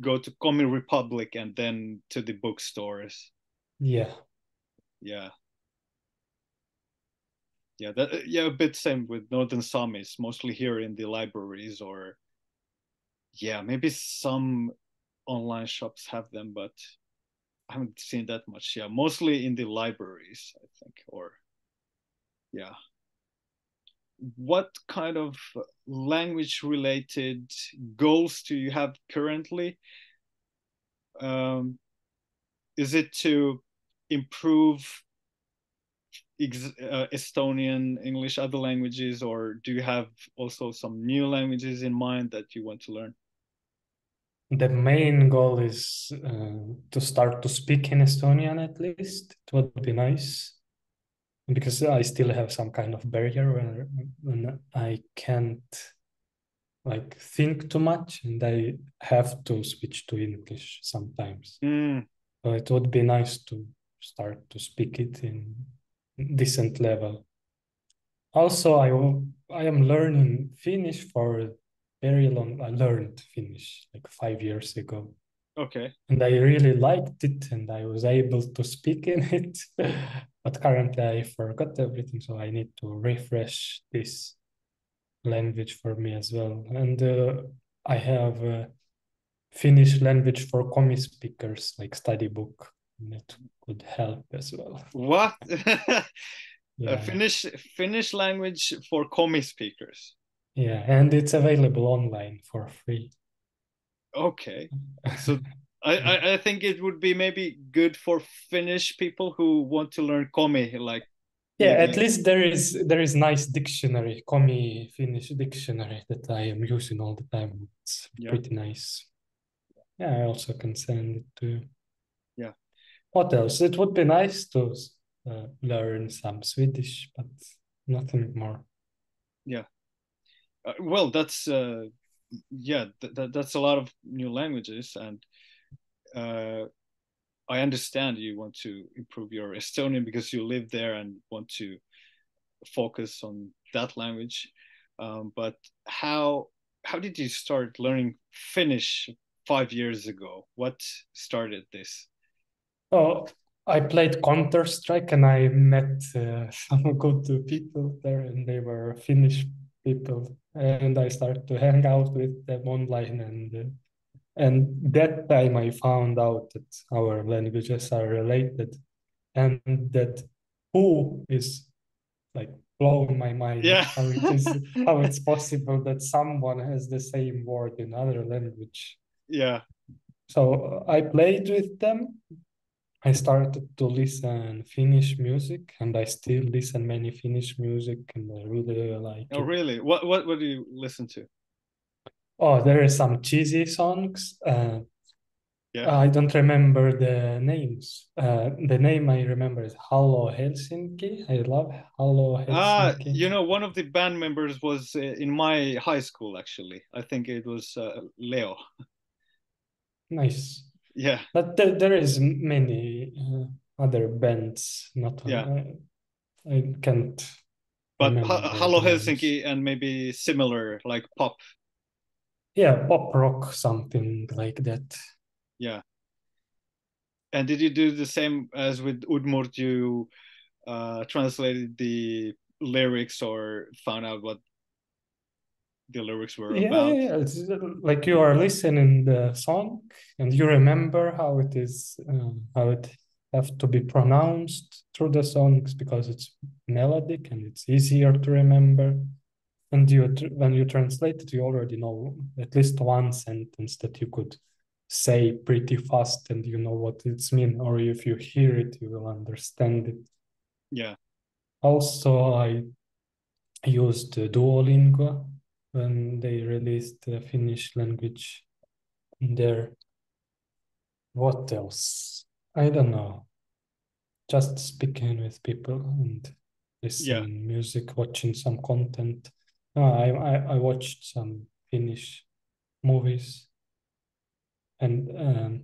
go to Komi Republic and then to the bookstores. Yeah. Yeah. Yeah, that, yeah, a bit same with Northern Samis, mostly here in the libraries, or yeah, maybe some online shops have them, but I haven't seen that much. Yeah, mostly in the libraries, I think, or yeah. What kind of language-related goals do you have currently? Um, is it to improve ex- uh, Estonian, English, other languages, or do you have also some new languages in mind that you want to learn? The main goal is uh, to start to speak in Estonian, at least. It would be nice. Because I still have some kind of barrier where when I can't like think too much, and I have to switch to English sometimes. Mm. So it would be nice to start to speak it in decent level. Also, I I am learning Finnish for very long. I learned Finnish like five years ago. Okay. And I really liked it, and I was able to speak in it. But currently I forgot everything, so I need to refresh this language for me as well. And uh, I have a Finnish language for Komi speakers, like study book, and it could help as well. What? yeah. Finnish Finnish language for Komi speakers. Yeah, and it's available online for free. Okay, so I, I think it would be maybe good for Finnish people who want to learn Komi, like yeah maybe. At least there is there is nice dictionary, Komi Finnish dictionary, that I am using all the time. It's yeah. pretty nice. Yeah, I also can send it to you. Yeah. What else? It would be nice to uh, learn some Swedish, but nothing more. Yeah. Uh, well, that's. Uh... Yeah, th- th- that's a lot of new languages, and uh, I understand you want to improve your Estonian because you live there and want to focus on that language. Um, but how how did you start learning Finnish five years ago? What started this? Oh, I played Counter-Strike, and I met uh, some good people there, and they were Finnish people, and I started to hang out with them online, and uh, and that time I found out that our languages are related, and that "who" is like blowing my mind. Yeah. How it is, how it's possible that someone has the same word in other language. Yeah. So I played with them, I started to listen Finnish music, and I still listen many Finnish music, and I really like it. Oh, really? What what what do you listen to? Oh, there are some cheesy songs. Uh, yeah. I don't remember the names. Uh, the name I remember is Haloo Helsinki. I love Haloo Helsinki. Ah, you know, one of the band members was in my high school, actually. I think it was uh, Leo. Nice. Yeah, but there, there is many uh, other bands. Not yeah, on, I, I can't. But ha Haloo Helsinki and maybe similar, like pop. Yeah, pop rock, something like that. Yeah. And did you do the same as with Udmurt? You uh, translated the lyrics or found out what the lyrics were yeah, about. Yeah, it's like you are listening the song and you remember how it is, uh, how it have to be pronounced through the songs, because it's melodic and it's easier to remember. And you, when you translate it, you already know at least one sentence that you could say pretty fast, and you know what it's mean. Or if you hear it, you will understand it. Yeah. Also, I used Duolingo when they released the Finnish language there. What else? I don't know. Just speaking with people and listening yeah. music, watching some content. No, I, I, I watched some Finnish movies. And um,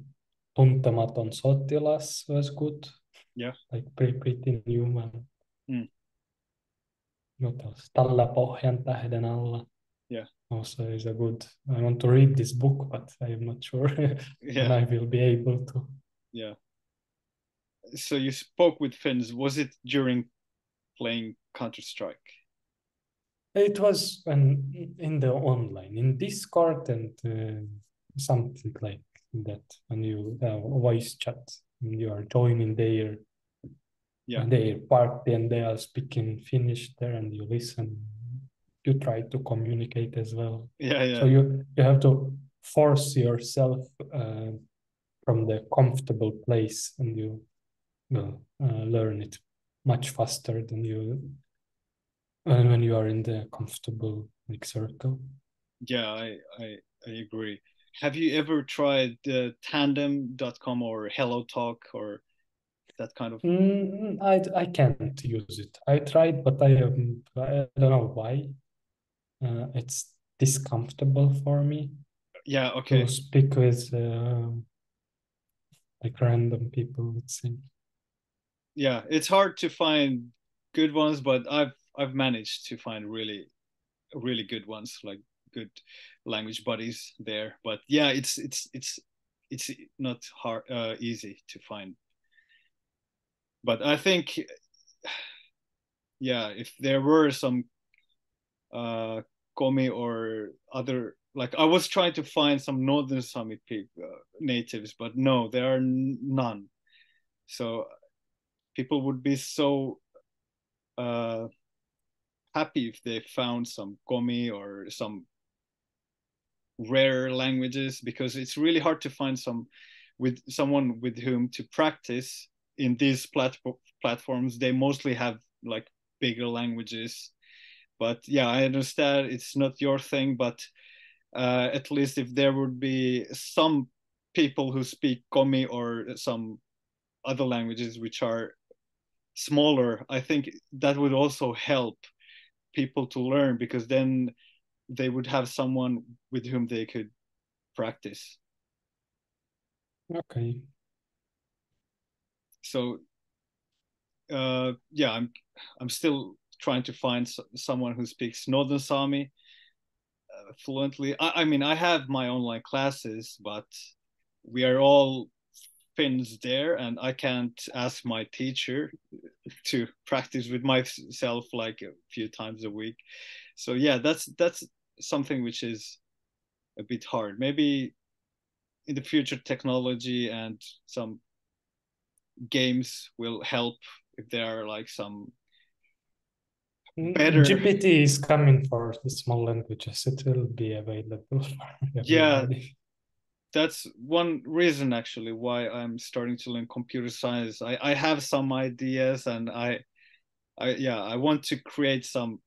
Tuntematon Sotilas was good. Yeah. Like pretty, pretty new one. Mm. What else? Tällä pohjan tähden alla. Yeah. Also is a good. I want to read this book, but I'm not sure yeah. when I will be able to. Yeah. So you spoke with Finns. Was it during playing Counter-Strike? It was when in the online, in Discord and uh, something like that. When you have uh, voice chat, and you are joining their yeah. their party, and they are speaking Finnish there, and you listen. You try to communicate as well. Yeah, yeah. So you, you have to force yourself uh, from the comfortable place, and you will uh, learn it much faster than you uh, when you are in the comfortable like circle. Yeah, I I, I agree. Have you ever tried uh, tandem dot com or HelloTalk or that kind of? Mm, I I can't use it. I tried, but I um, I don't know why. Uh, it's discomfortable for me. Yeah, okay. To speak with uh, like random people, let's say. Yeah, it's hard to find good ones, but I've I've managed to find really, really good ones, like good language buddies there. But yeah, it's it's it's it's not hard uh, easy to find. But I think, yeah, if there were some. Uh, Komi or other, like I was trying to find some Northern Sami people, uh, natives, but no, there are none. So people would be so uh, happy if they found some Komi or some rare languages, because it's really hard to find some with someone with whom to practice in these plat platforms. They mostly have like bigger languages. But yeah, I understand it's not your thing, but uh, at least if there would be some people who speak Komi or some other languages which are smaller, I think that would also help people to learn, because then they would have someone with whom they could practice. Okay. So uh, yeah, I'm I'm still trying to find someone who speaks Northern Sami uh, fluently. I, I mean, I have my online classes, but we are all Finns there, and I can't ask my teacher to practice with myself like a few times a week. So yeah, that's that's something which is a bit hard. Maybe in the future, technology and some games will help if there are like some better. G P T is coming for the small languages. It will be available for everybody. Yeah, that's one reason actually why I'm starting to learn computer science. I, I have some ideas, and I, I yeah, I want to create some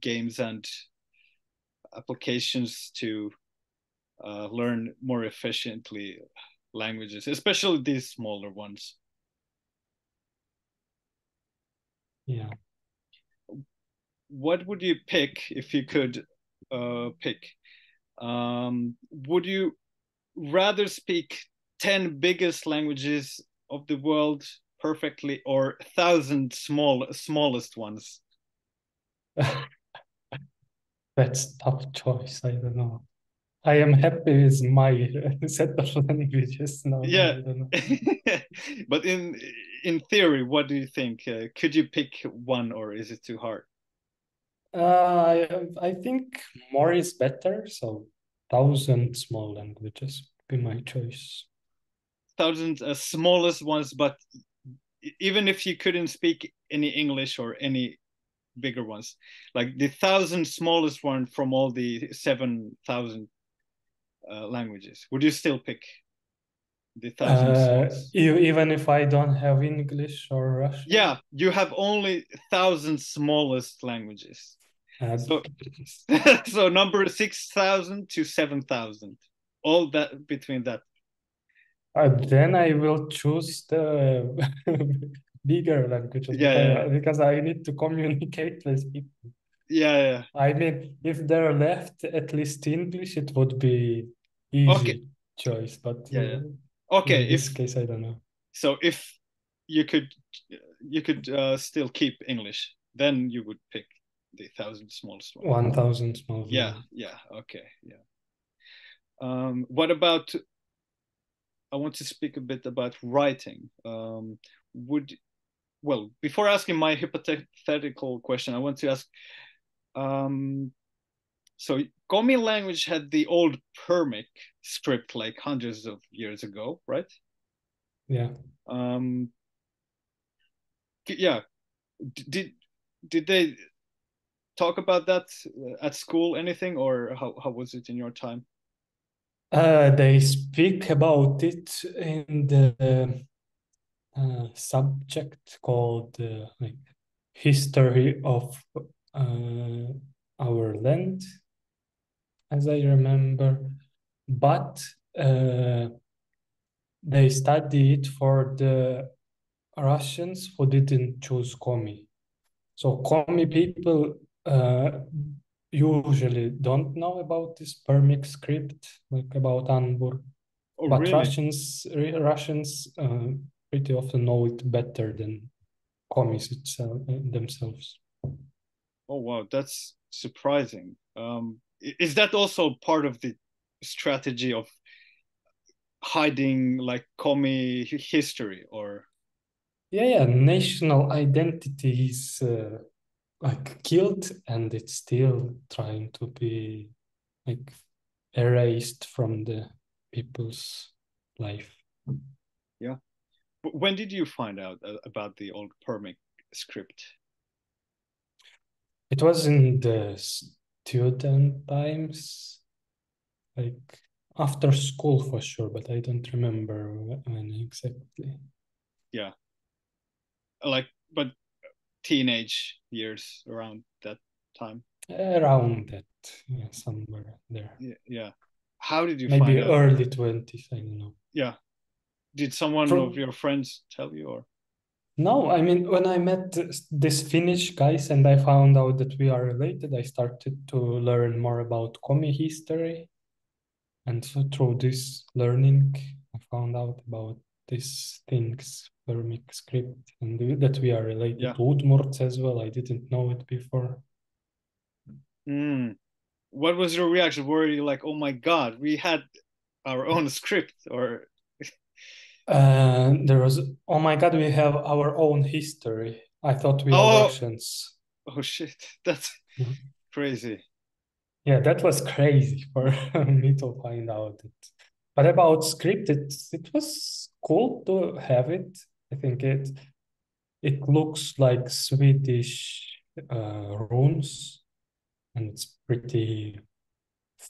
games and applications to uh, learn more efficiently languages, especially these smaller ones. Yeah. What would you pick if you could uh, pick? Um, would you rather speak ten biggest languages of the world perfectly, or thousand small smallest ones? That's tough choice. I don't know. I am happy with my set of languages now. Yeah, I don't know. But in in theory, what do you think? Uh, could you pick one, or is it too hard? Uh, I I think more is better. So thousand small languages would be my choice. Thousand uh, smallest ones, but even if you couldn't speak any English or any bigger ones, like the thousand smallest one from all the seven thousand uh, languages, would you still pick the thousand uh, even if I don't have English or Russian? Yeah, you have only thousand smallest languages. Uh, so, so number six thousand to seven thousand, all that between that. Uh, then I will choose the bigger languages. Yeah, because, yeah, because I need to communicate with people. Yeah, yeah. I mean, if they're left at least English, it would be easy okay. choice. But yeah, yeah. okay. In if, this case, I don't know. So if you could, you could uh, still keep English, then you would pick the thousand smallest one. One thousand smallest. Yeah, yeah, okay, yeah. Um, what about? I want to speak a bit about writing. Um, would well before asking my hypothetical question, I want to ask. Um, so Komi language had the old Permic script like hundreds of years ago, right? Yeah. Um, yeah. Did did they talk about that at school, anything, or how, how was it in your time? Uh, they speak about it in the uh, subject called uh, like history of uh, our land, as I remember, but uh, they study it for the Russians who didn't choose Komi. So Komi people Uh, usually don't know about this Permic script, like about Anbur. Oh, but really? Russians, Russians uh, pretty often know it better than Komis itself, themselves. Oh wow, that's surprising. Um, is that also part of the strategy of hiding like Komi history, or? Yeah, yeah, national identity is Uh, like killed, and it's still trying to be like erased from the people's life. Yeah. When did you find out about the old Permic script? It was in the student times, like after school for sure, but I don't remember when exactly. Yeah. Like, but teenage years, around that time? Around that, yeah, somewhere there. Yeah. yeah. How did you Maybe find out? Maybe early twenties, I don't know. Yeah. Did someone From... of your friends tell you, or? No, I mean, when I met this Finnish guys and I found out that we are related, I started to learn more about Komi history. And so through this learning, I found out about these things, Permic script, and that we are related yeah. to Udmurts as well. I didn't know it before. Mm. What was your reaction? Were you like, oh my God, we had our own script, or? Uh, there was, oh my God, we have our own history. I thought we were oh. Russians. Oh shit, that's crazy. Yeah, that was crazy for me to find out it. But about script, it, it was cool to have it. I think it it looks like Swedish uh, runes, and it's pretty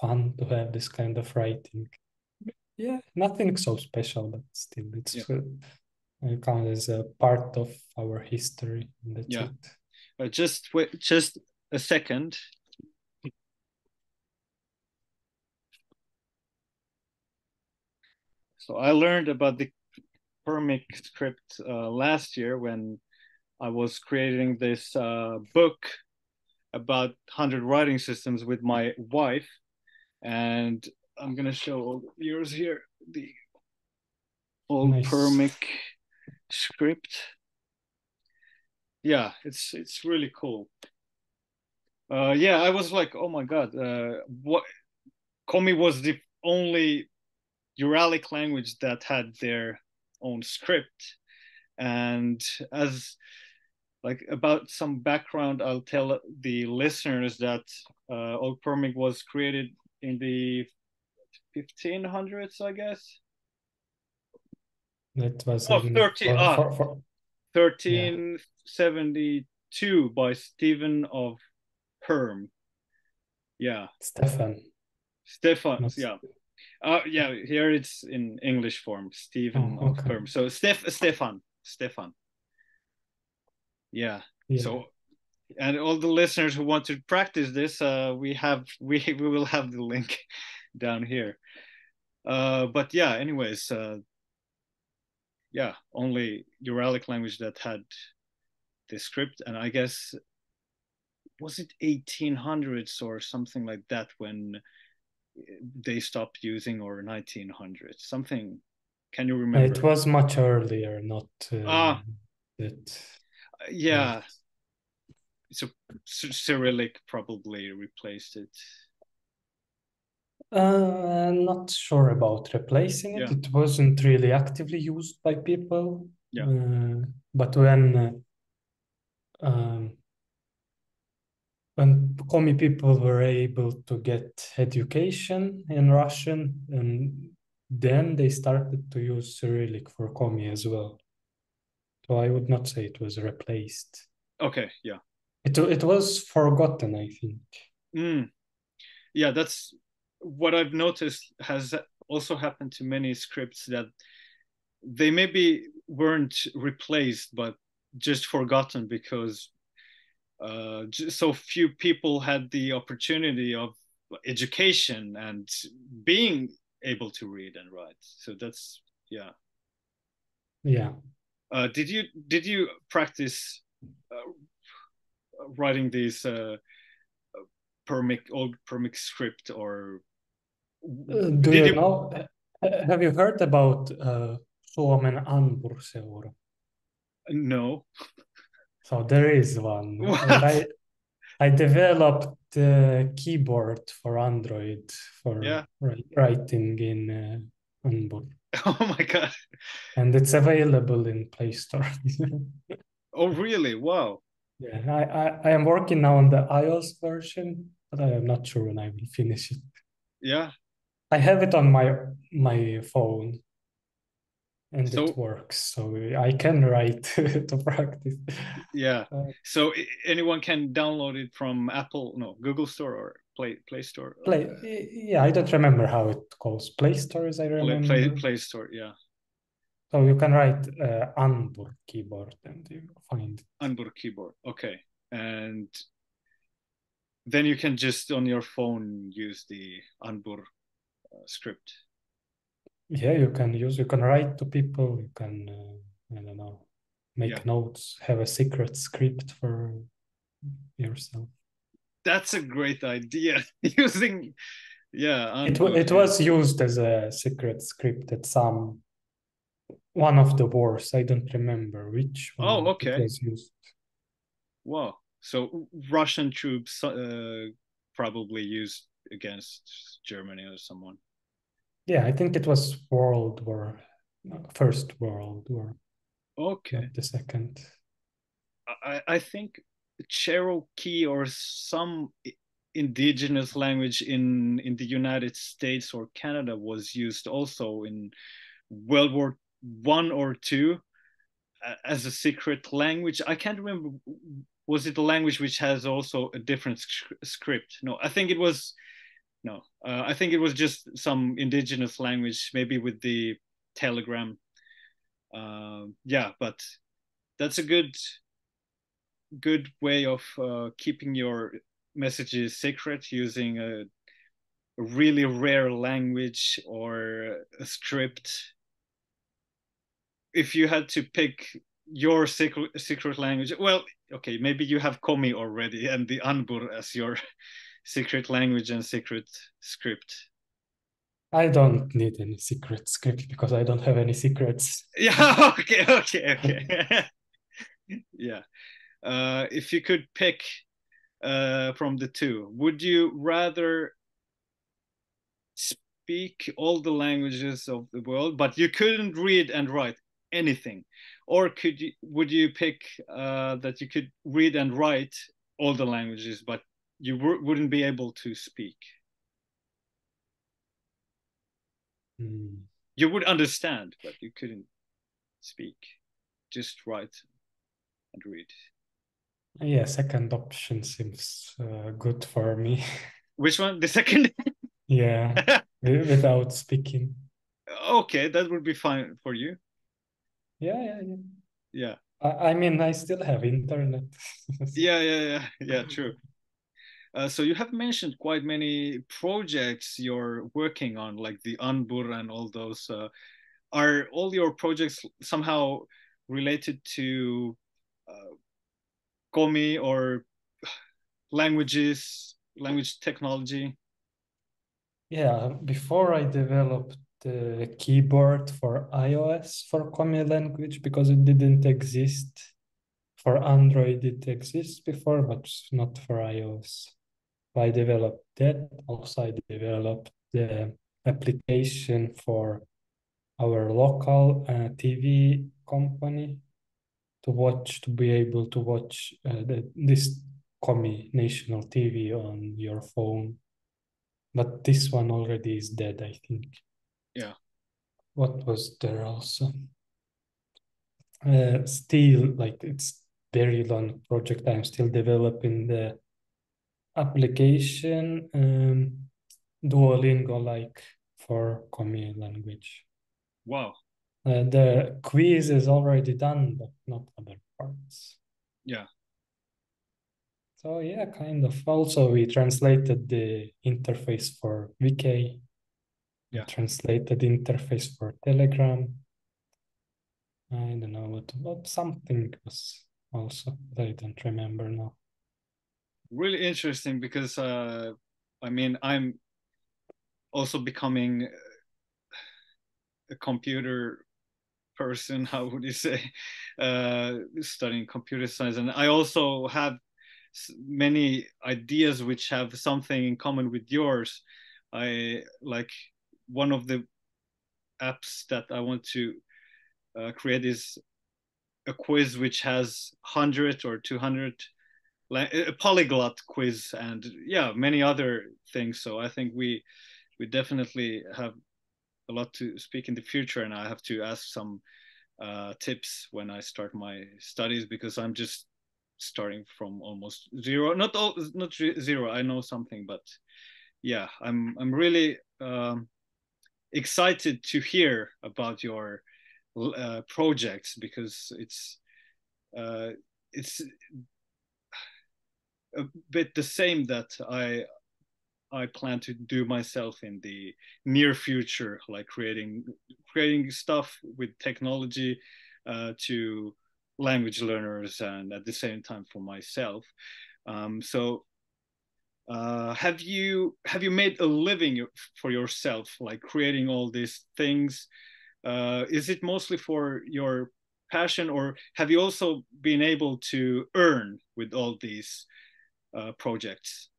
fun to have this kind of writing. Yeah, nothing so special, but still it's yeah. uh, counted as a part of our history. And that's yeah. it. Uh, just wait, just a second. So I learned about the Permic script uh, last year when I was creating this uh, book about one hundred writing systems with my wife. And I'm going to show all the viewers here the old nice. Permic script. Yeah, it's it's really cool. Uh, yeah, I was like, oh my God, uh, what Komi was the only Uralic language that had their own script. And as like about some background, I'll tell the listeners that uh, Old Permic was created in the fifteen hundreds, I guess. That was oh, thirteen seventy-two yeah. by Stephen of Perm. Yeah. Stefan. Stefan, Not yeah. Uh, yeah, here it's in English form, Stephen oh, okay. of Perm. So Steph Stefan. Stefan. Yeah. yeah. So and all the listeners who want to practice this, uh, we have we, we will have the link down here. Uh, but yeah, anyways, uh, yeah, only Uralic language that had the script, and I guess was it eighteen hundreds or something like that when they stopped using, or nineteen hundreds, something. Can you remember? It was much earlier, not uh, ah, that. Yeah. Right. So Cyrillic probably replaced it. Uh, I'm not sure about replacing it. Yeah. It wasn't really actively used by people. Yeah. Uh, but when uh, um, when Komi people were able to get education in Russian, and then they started to use Cyrillic for Komi as well. So I would not say it was replaced. Okay, yeah. It it was forgotten, I think. Mm. Yeah, that's what I've noticed has also happened to many scripts, that they maybe weren't replaced, but just forgotten because uh, just so few people had the opportunity of education and being able to read and write. So that's, yeah. Yeah. Uh, did you did you practice uh, writing these uh, Permic old Permic script, or uh, do you, you know? Have you heard about Suomen uh, Anpurseura? No. So there is one. I I developed a keyboard for Android for yeah. writing in uh, Anpur. Oh my God. And it's available in Play Store. Oh, really? Wow. Yeah, I, I, I am working now on the iOS version, but I am not sure when I will finish it. Yeah. I have it on my my phone, and so, it works. So I can write to practice. Yeah. Uh, so anyone can download it from Apple, no, Google Store or Play Play Store. Play, yeah, I don't remember how it calls. Play Store, as I remember. Play, Play Store, yeah. So you can write uh, Anpur keyboard and you find it. Anpur keyboard, okay. And then you can just on your phone use the Anpur uh, script. Yeah, you can use, you can write to people, you can, uh, I don't know, make yeah. notes, have a secret script for yourself. That's a great idea. Using, yeah. Anpur. It, w- it was used as a secret script at some, one of the wars. I don't remember which one oh, okay. it was used. Wow. So Russian troops uh, probably used against Germany or someone. Yeah, I think it was World War, First World War. Okay. The second. I, I think... Cherokee or some indigenous language in in the United States or Canada was used also in World War One or Two as a secret language. I can't remember. Was it a language which has also a different sc- script? No, I think it was No, uh, I think it was just some indigenous language, maybe with the Telegram. Uh, yeah, but that's a good, good way of uh, keeping your messages secret, using a, a really rare language or a script. If you had to pick your secret secret language, well, okay, maybe you have Komi already and the Anbur as your secret language and secret script. I don't need any secret script because I don't have any secrets. Yeah, okay, okay, okay. Yeah. Uh, if you could pick uh, from the two, would you rather speak all the languages of the world, but you couldn't read and write anything? Or could you, would you pick uh, that you could read and write all the languages, but you wouldn't be able to speak? Mm. You would understand, but you couldn't speak. Just write and read. Yeah, second option seems uh, good for me. Which one? The second? Yeah, without speaking. Okay, that would be fine for you. Yeah, yeah, yeah. Yeah. I, I mean, I still have internet. Yeah, yeah, yeah, yeah, true. Uh, so you have mentioned quite many projects you're working on, like the Anbur and all those. Uh, are all your projects somehow related to uh, Komi or languages, language technology? Yeah, before I developed the keyboard for iOS for Komi language, because it didn't exist. For Android, it exists before, but not for iOS. I developed that. Also, I developed the application for our local uh, T V company to watch, to be able to watch uh, the, this Komi national T V on your phone. But this one already is dead, I think. Yeah. What was there also? Uh, still, like, it's very long project. I'm still developing the application, um, Duolingo, like for Komi language. Wow. Uh, the quiz is already done, but not other parts. Yeah. So yeah, kind of. Also, we translated the interface for Wiki. Yeah. Translated interface for Telegram. I don't know what, what something was also that I don't remember now. Really interesting, because uh, I mean, I'm also becoming a computer person, how would you say, uh, studying computer science. And I also have many ideas which have something in common with yours. I like one of the apps that I want to uh, create is a quiz which has one hundred or two hundred, like a polyglot quiz, and yeah, many other things. So I think we we definitely have a lot to speak in the future, and I have to ask some uh, tips when I start my studies, because I'm just starting from almost zero. Not all, not zero. I know something, but yeah, I'm I'm really um, excited to hear about your uh, projects, because it's uh, it's. a bit the same that I I plan to do myself in the near future, like creating creating stuff with technology uh, to language learners, and at the same time for myself. Um, so uh, have you have you made a living for yourself, like creating all these things? Uh, is it mostly for your passion, or have you also been able to earn with all these Uh, projects?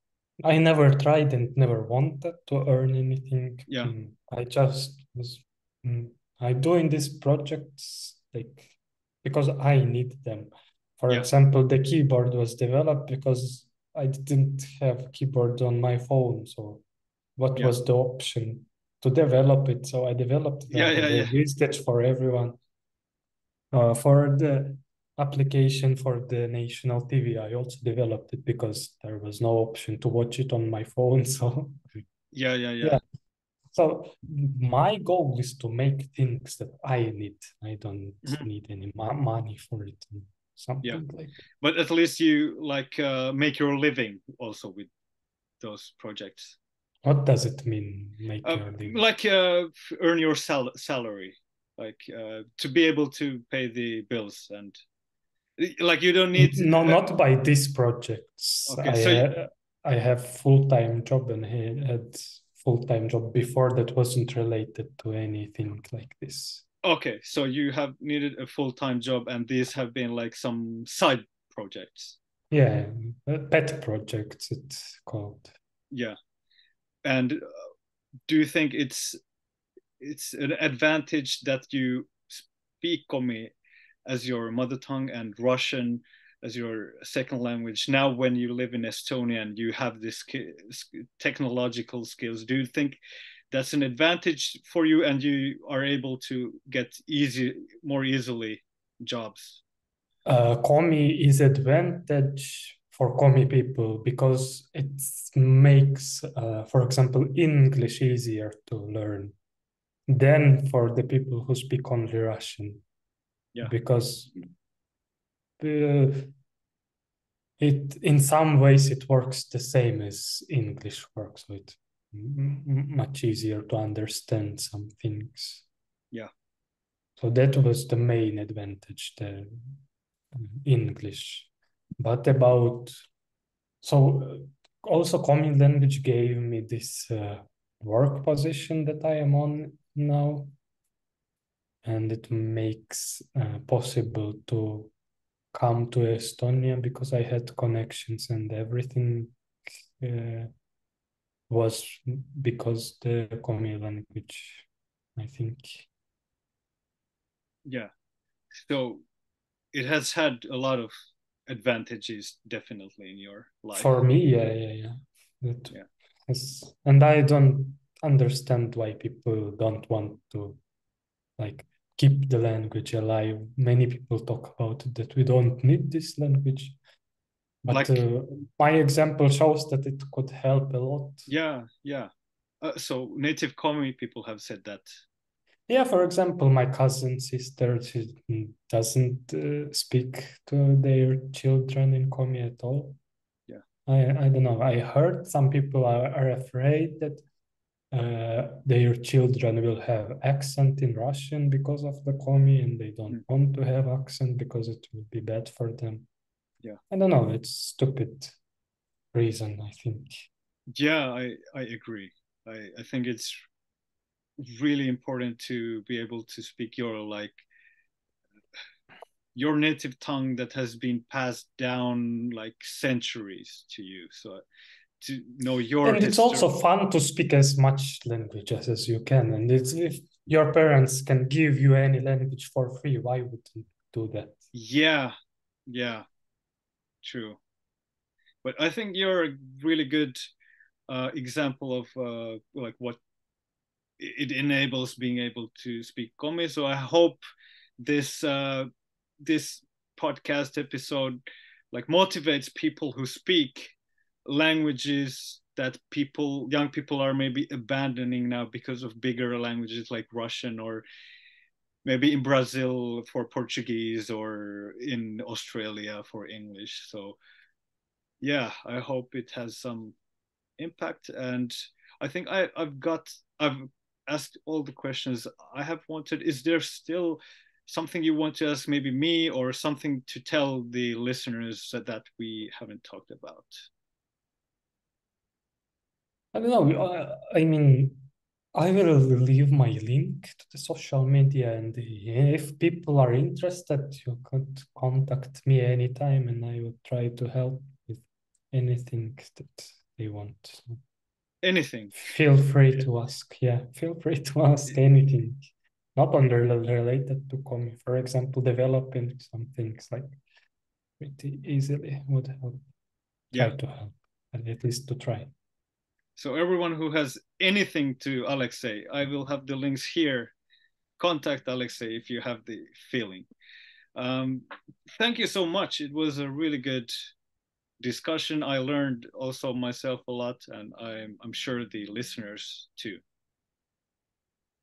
I never tried and never wanted to earn anything. Yeah, um, I just was, um, I'm doing these projects like because I need them. For yeah. example, the keyboard was developed because I didn't have keyboard on my phone. So what yeah. was the option to develop it? So I developed it. Yeah, yeah, yeah. Used it for everyone. Uh, for the application for the national T V, I also developed it because there was no option to watch it on my phone. So Yeah, yeah, yeah, yeah. So my goal is to make things that I need. I don't mm-hmm. need any ma- money for it. Something yeah. like that. But at least you like uh, make your living also with those projects. What does it mean? Make uh, your living? Like uh, earn your sal- salary, like uh, to be able to pay the bills and like you don't need. No, uh, not by these projects. Okay, I, so you... ha- I have full-time job and I had full-time job before that wasn't related to anything like this. Okay, so you have needed a full-time job and these have been like some side projects. Yeah, pet projects it's called. Yeah. And do you think it's it's an advantage that you speak Komi as your mother tongue and Russian as your second language? Now when you live in Estonia and you have this technological skills, do you think that's an advantage for you and you are able to get easy, more easily jobs? Uh, Komi is advantage for Komi people because it makes, uh, for example, English easier to learn than for the people who speak only Russian. Yeah. Because uh, it in some ways it works the same as English works, so it's much easier to understand some things. Yeah. So that was the main advantage, the English. But about, so also Komi language gave me this uh, work position that I am on now. And it makes uh, possible to come to Estonia because I had connections and everything uh, was because the Komi language, I think. Yeah, so it has had a lot of advantages definitely in your life. For me, yeah, yeah, yeah. That yeah. Has, and I don't understand why people don't want to like keep the language alive. Many people talk about it, that we don't need this language. But like, uh, my example shows that it could help a lot. Yeah, yeah. Uh, so native Komi people have said that. Yeah, for example, my cousin sister, she doesn't uh, speak to their children in Komi at all. Yeah. I, I don't know. I heard some people are, are afraid that uh, their children will have accent in Russian because of the Komi and they don't mm. want to have accent because it will be bad for them. Yeah, I don't know. It's stupid reason, I think. Yeah, I, I agree. I, I think it's really important to be able to speak your like your native tongue that has been passed down like centuries to you. So to know your and history. It's also fun to speak as much language as, as you can. And it's if your parents can give you any language for free, why would you do that? Yeah, yeah. True, but I think you're a really good uh, example of uh, like what it enables being able to speak Komi. So I hope this uh, this podcast episode like motivates people who speak languages that people young people are maybe abandoning now because of bigger languages like Russian or maybe in Brazil for Portuguese or in Australia for English. So yeah, I hope it has some impact. And I think I, I've got, I've asked all the questions I have wanted. Is there still something you want to ask maybe me or something to tell the listeners that, that we haven't talked about? I don't know. I mean, I will leave my link to the social media, and if people are interested, you could contact me anytime, and I will try to help with anything that they want. Anything. Feel free yeah. to ask. Yeah, feel free to ask anything, not only related to Komi. For example, developing some things like pretty easily would help. Yeah, try to help, and at least to try. So everyone who has anything to Alexei, I will have the links here. Contact Alexei if you have the feeling. Um, thank you so much. It was a really good discussion, I learned also myself a lot, and I'm, I'm sure the listeners too.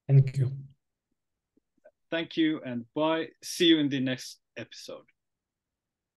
Thank you. Thank you, and bye. See you in the next episode.